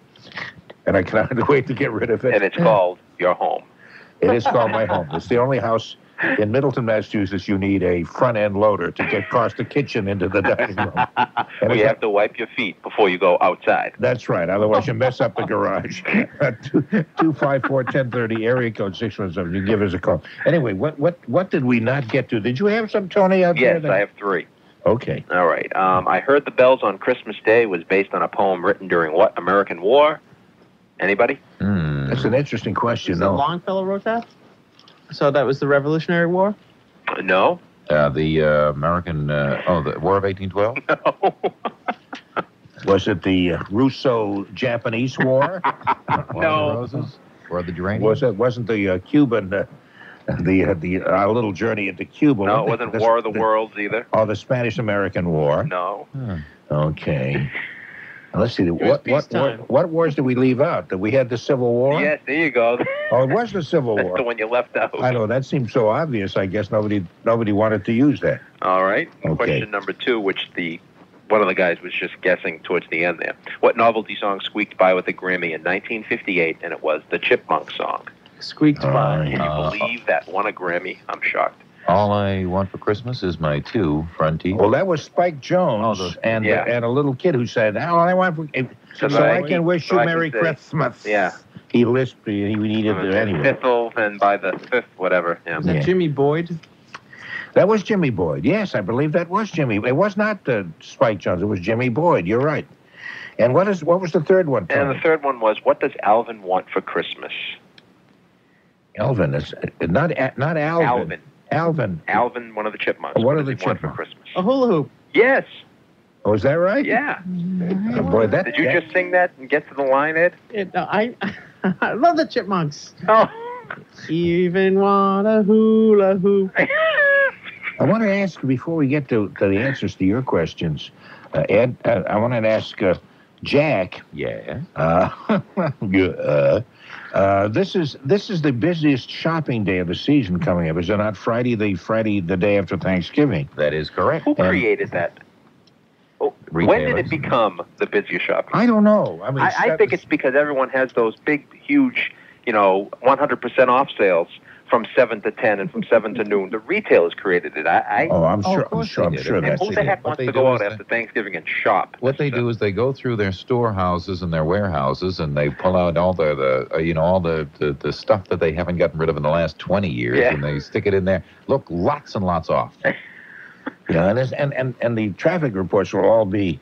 And I cannot wait to get rid of it. And it's called your home. It is called my home. It's the only house in Middleton, Massachusetts. You need a front-end loader to get across the kitchen into the dining room. And you have to wipe your feet before you go outside. That's right. Otherwise, you mess up the garage. 254-1030, area code 617. You give us a call. Anyway, what did we not get to? Did you have some, Tony, out there? Yes, I have 3. Okay. All right. I heard the bells on Christmas Day was based on a poem written during what American war? Anybody? That's an interesting question. Is it Longfellow wrote that? So that was the Revolutionary War? No. The American, the War of 1812? No. Was it the Russo-Japanese War? No. Of the Roses? Or the Geranium? Wasn't the Cuban, the Our Little Journey into Cuba? No, it wasn't War of the Worlds either. Or the Spanish-American War? No. Okay. Let's see. What wars did we leave out? That we had the Civil War? Yes, there you go. Oh, it was the Civil War. That's the one you left out. I know. That seems so obvious. I guess nobody wanted to use that. All right. Okay. Question number 2, which one of the guys was just guessing towards the end there. What novelty song squeaked by with a Grammy in 1958, and it was the Chipmunk song? Squeaked by. Can you believe that won a Grammy? I'm shocked. All I Want for Christmas is My Two Front Teeth. Well, that was Spike Jones and a little kid who said, "All I want for I can wish you Merry Christmas." Yeah, he lisped. He needed it anyway. Fifth and by the fifth, whatever. Yeah. Is that Jimmy Boyd? That was Jimmy Boyd. Yes, I believe that was Jimmy. It was not Spike Jones. It was Jimmy Boyd. You're right. And what was the third one? And the third one was, what does Alvin want for Christmas? Alvin is not Alvin. Alvin, one of the Chipmunks. One of the Chipmunks. For Christmas. A hula hoop. Yes. Oh, is that right? Yeah. Oh, boy, did you just sing that and get to the line, Ed? I love the Chipmunks. Oh. Even want a hula hoop. I want to ask, before we get to the answers to your questions, Ed, I want to ask Jack. Yeah. This is the busiest shopping day of the season coming up. Is it not Friday, the day after Thanksgiving? That is correct. Who created that? Oh, when did it become the busiest shopping? I don't know. I mean, I think it's because everyone has those big, huge, 100% off sales from 7 to 10 and from 7 to noon. The retailers created it. I'm sure that's it. Who the heck wants to go out after Thanksgiving and shop? What they do is they go through their storehouses and their warehouses and they pull out all the stuff that they haven't gotten rid of in the last 20 years, and they stick it in there. Look, lots and lots off. And the traffic reports will all be,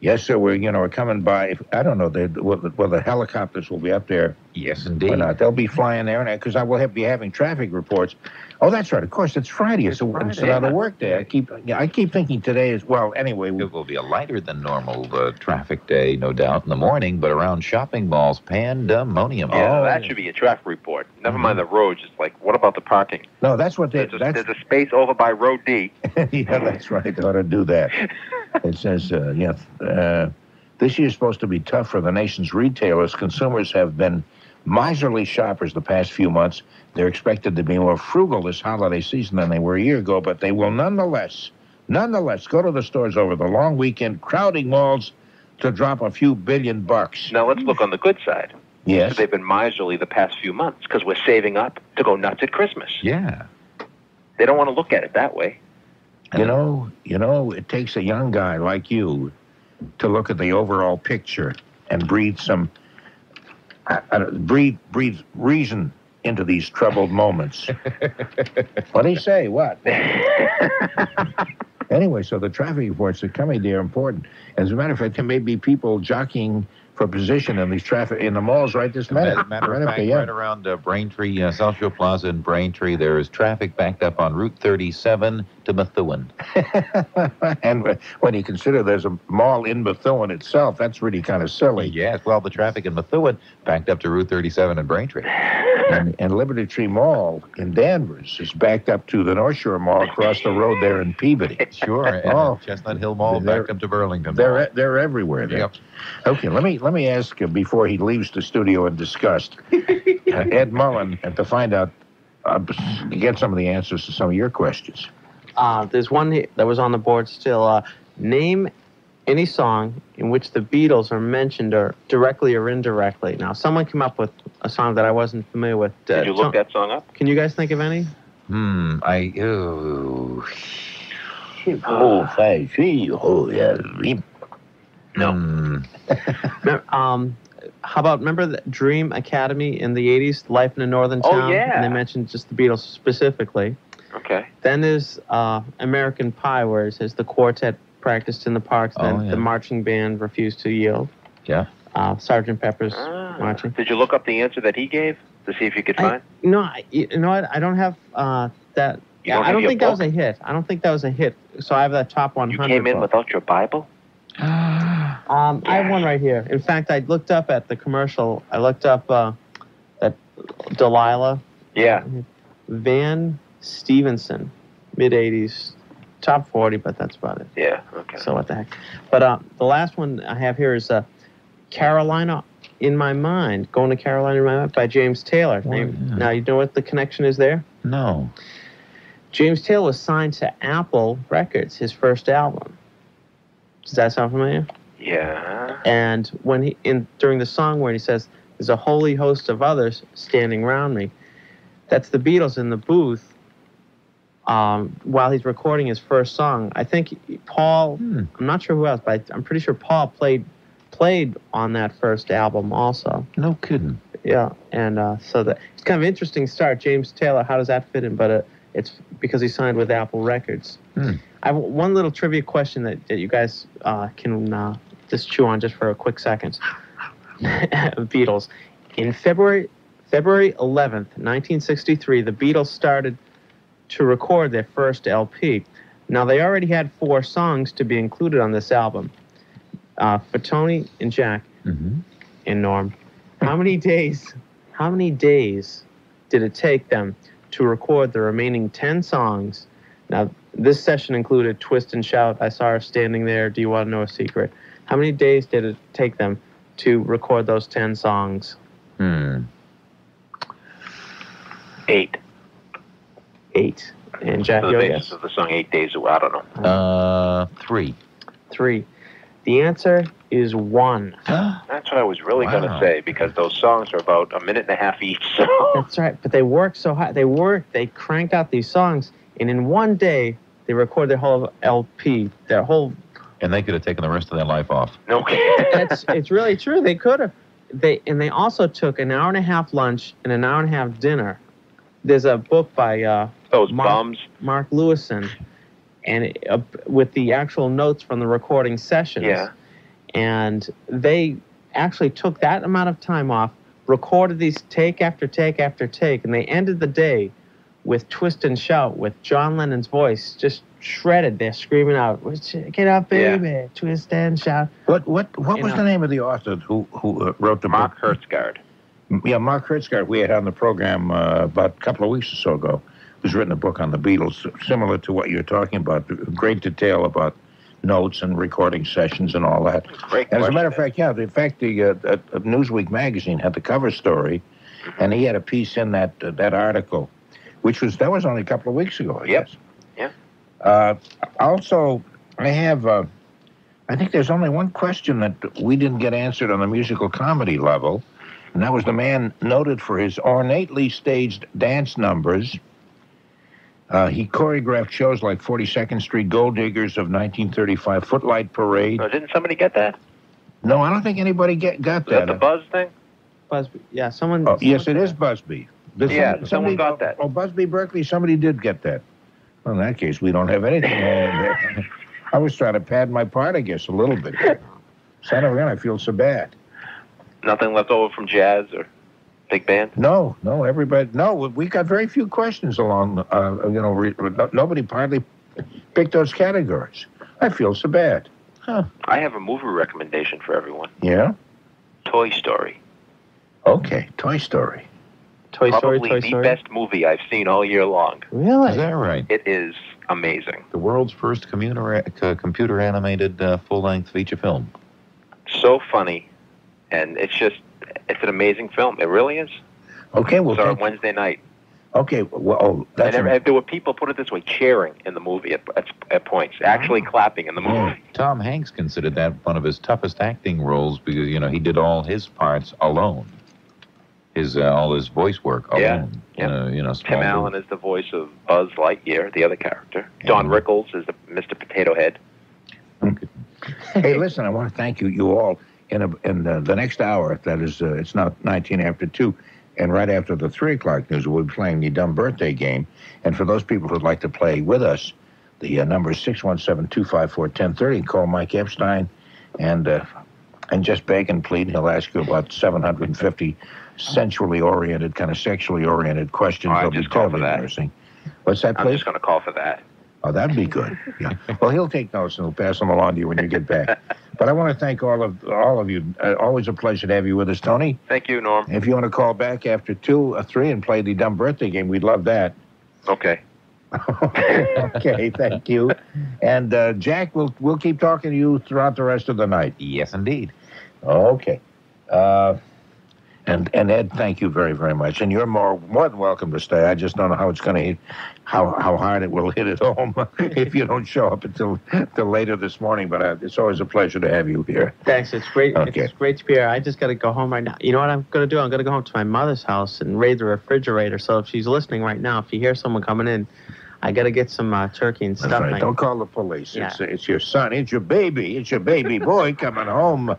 yes, sir, we're coming by. I don't know, the helicopters will be up there. Yes, indeed. Why not? They'll be flying there, because I will be having traffic reports. Oh, that's right. Of course, it's Friday. It's another work day. I keep thinking today is, well, anyway. It will be a lighter than normal traffic day, no doubt, in the morning, but around shopping malls, pandemonium. Yeah, that should be a traffic report. Never mind the roads. It's like, what about the parking? No, that's what they... There's a space over by Road D. Yeah, that's right. They ought to do that. It says, this year's supposed to be tough for the nation's retailers. Consumers have been miserly shoppers the past few months. They're expected to be more frugal this holiday season than they were a year ago, but they will nonetheless go to the stores over the long weekend, crowding malls to drop a few billion bucks. Now let's look on the good side. Yes. They've been miserly the past few months because we're saving up to go nuts at Christmas. Yeah. They don't want to look at it that way. You know, it takes a young guy like you to look at the overall picture and breathe some breathe reason into these troubled moments. What do you say? What? Anyway, so the traffic reports are coming. They are important. As a matter of fact, there may be people jockeying for position in these traffic in the malls right this minute. As a matter of fact, right around Braintree, South Shore Plaza in Braintree, there is traffic backed up on Route 37 to Methuen. And when you consider there's a mall in Methuen itself, that's really kind of silly. Yes, well, the traffic in Methuen backed up to Route 37 in Braintree. And Liberty Tree Mall in Danvers is backed up to the North Shore Mall across the road there in Peabody. Sure, and Chestnut Hill Mall backed up to Burlington. They're everywhere. Yep. Okay, let me ask him before he leaves the studio in disgust. Ed Mullen, to find out, get some of the answers to some of your questions. There's one that was on the board still. Name any song in which the Beatles are mentioned or directly or indirectly. Now, someone came up with a song that I wasn't familiar with. Did you look that song up? Can you guys think of any? No. How about, remember the Dream Academy in the 80s, Life in a Northern Town? Oh, yeah. And they mentioned just the Beatles specifically. Okay. Then there's American Pie, where it says the quartet practiced in the parks, then the marching band refused to yield. Yeah. Sgt. Pepper's marching. Did you look up the answer that he gave to see if you could find? No, I don't have that. I don't think that was a hit. I don't think that was a hit. So I have that top 100. You came in without your Bible? I have one right here. In fact, I looked up at the commercial. I looked up that Delilah. Yeah. Van Stevenson, mid-'80s, top 40, but that's about it. Yeah, okay. So what the heck. But the last one I have here is Carolina in My Mind, Going to Carolina in My Mind by James Taylor. Oh, yeah. Now, you know what the connection is there? No. James Taylor was signed to Apple Records, his first album. Does that sound familiar? Yeah. And when he during the song where he says, "There's a holy host of others standing round me," that's the Beatles in the booth while he's recording his first song. I think Paul. I'm not sure who else, but I'm pretty sure Paul played on that first album also. No kidding. Yeah, and so that it's kind of an interesting start. James Taylor, how does that fit in? But it's because he signed with Apple Records. I have one little trivia question that you guys can just chew on just for a quick second. Beatles. In February 11th, 1963, the Beatles started to record their first LP. Now, they already had 4 songs to be included on this album. For Tony and Jack and Norm, how many days did it take them to record the remaining 10 songs? Now, this session included Twist and Shout, I Saw Her Standing There, Do You Want to Know a Secret? How many days did it take them to record those 10 songs? 8. 8. And Jack, your guess? The song 8 days away. I don't know. 3. 3. The answer is 1. That's what I was really going to say, because those songs are about a minute and a half each. So. That's right. But they worked so hard. They cranked out these songs, and in one day, they recorded their whole LP, their whole... And they could have taken the rest of their life off. No kidding. It's really true. They could have. They also took an hour and a half lunch and an hour and a half dinner. There's a book by Mark Lewison, and with the actual notes from the recording sessions. Yeah. And they actually took that amount of time off, recorded these take after take after take, and they ended the day with Twist and Shout, with John Lennon's voice just shredded. They're screaming out, "Get up, baby, twist and shout." What was the name of the author who wrote the book? Mark Hertzgaard. Yeah, Mark Hertzgaard, we had on the program about a couple of weeks or so ago, who's written a book on the Beatles, similar to what you're talking about, great detail about notes and recording sessions and all that. Great. And as a matter of fact, yeah, in fact, the Newsweek magazine had the cover story, and he had a piece in that that article, which was only a couple of weeks ago, I guess. Yep. Yeah. Also, I have... I think there's only one question that we didn't get answered on the musical comedy level, and that was the man noted for his ornately staged dance numbers. He choreographed shows like 42nd Street, Gold Diggers of 1935, Footlight Parade. Oh, didn't somebody get that? No, I don't think anybody got that. Is that the Buzz thing? Busby. Yeah, someone... Oh, yes, it is Busby. Somebody got that. Oh, Busby Berkeley, somebody did get that. Well, in that case, we don't have anything. I was trying to pad my part, I guess, a little bit. I feel so bad. Nothing left over from jazz or big band? No, everybody. No, we got very few questions along. Nobody hardly picked those categories. I feel so bad. Huh. I have a movie recommendation for everyone. Yeah? Toy Story. Okay, Toy Story. Probably the best movie I've seen all year long. Really? Is that right? It is amazing. The world's first computer-animated full-length feature film. So funny, and it's an amazing film. It really is. Okay, well... It's on Wednesday night. Okay, well... Oh, there were people, put it this way, cheering in the movie at points, actually clapping in the movie. Yeah. Tom Hanks considered that one of his toughest acting roles because, he did all his parts alone. All his voice work alone. Yeah. Tim Allen is the voice of Buzz Lightyear, the other character. Yeah. Don Rickles is Mr. Potato Head. Okay. Hey, listen, I want to thank you all. In the next hour, that is, it's not 19 after 2, and right after the 3 o'clock news, we'll be playing the Dumb Birthday game. And for those people who'd like to play with us, the number is 617-254-1030. Call Mike Epstein and just beg and plead. He'll ask you about 750 sexually oriented questions. I'll just call for that. What's that, please? I'm just going to call for that. Oh, that'd be good. Yeah. Well, he'll take notes and he'll pass them along to you when you get back. But I want to thank all of you. Always a pleasure to have you with us, Tony. Thank you, Norm. If you want to call back after 2 or 3 and play the Dumb Birthday game, we'd love that. Okay. Okay, thank you. And Jack, we'll keep talking to you throughout the rest of the night. Yes, indeed. Okay. And Ed, thank you very, very much. And you're more than welcome to stay. I just don't know how it's going to hit, how hard it will hit at home if you don't show up until later this morning. But it's always a pleasure to have you here. Thanks. It's great. Okay. It's great to be here. I just got to go home right now. You know what I'm going to do? I'm going to go home to my mother's house and raid the refrigerator. So if she's listening right now, if you hear someone coming in, I got to get some turkey and stuff. Right. Don't call the police. Yeah. It's your son. It's your baby. It's your baby boy coming home,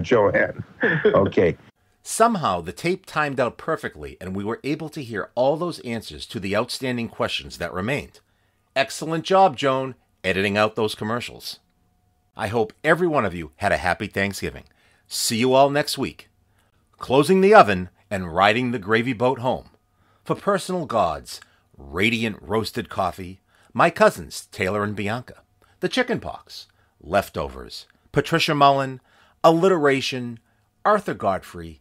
Joanne. Okay. Somehow, the tape timed out perfectly, and we were able to hear all those answers to the outstanding questions that remained. Excellent job, Joan, editing out those commercials. I hope every one of you had a happy Thanksgiving. See you all next week. Closing the oven and riding the gravy boat home. For personal gods, radiant roasted coffee, my cousins Taylor and Bianca, the chicken pox, leftovers, Patricia Mullen, alliteration, Arthur Godfrey,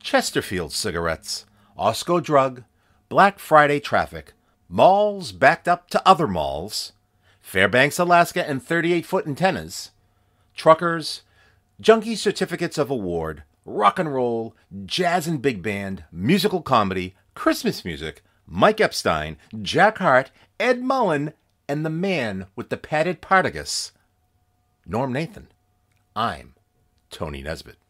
Chesterfield cigarettes, Osco drug, Black Friday traffic, malls backed up to other malls, Fairbanks, Alaska and 38-foot antennas, truckers, Junkie certificates of award, rock and roll, jazz and big band, musical comedy, Christmas music, Mike Epstein, Jack Hart, Ed Mullen, and the man with the padded partagas, Norm Nathan. I'm Tony Nesbitt.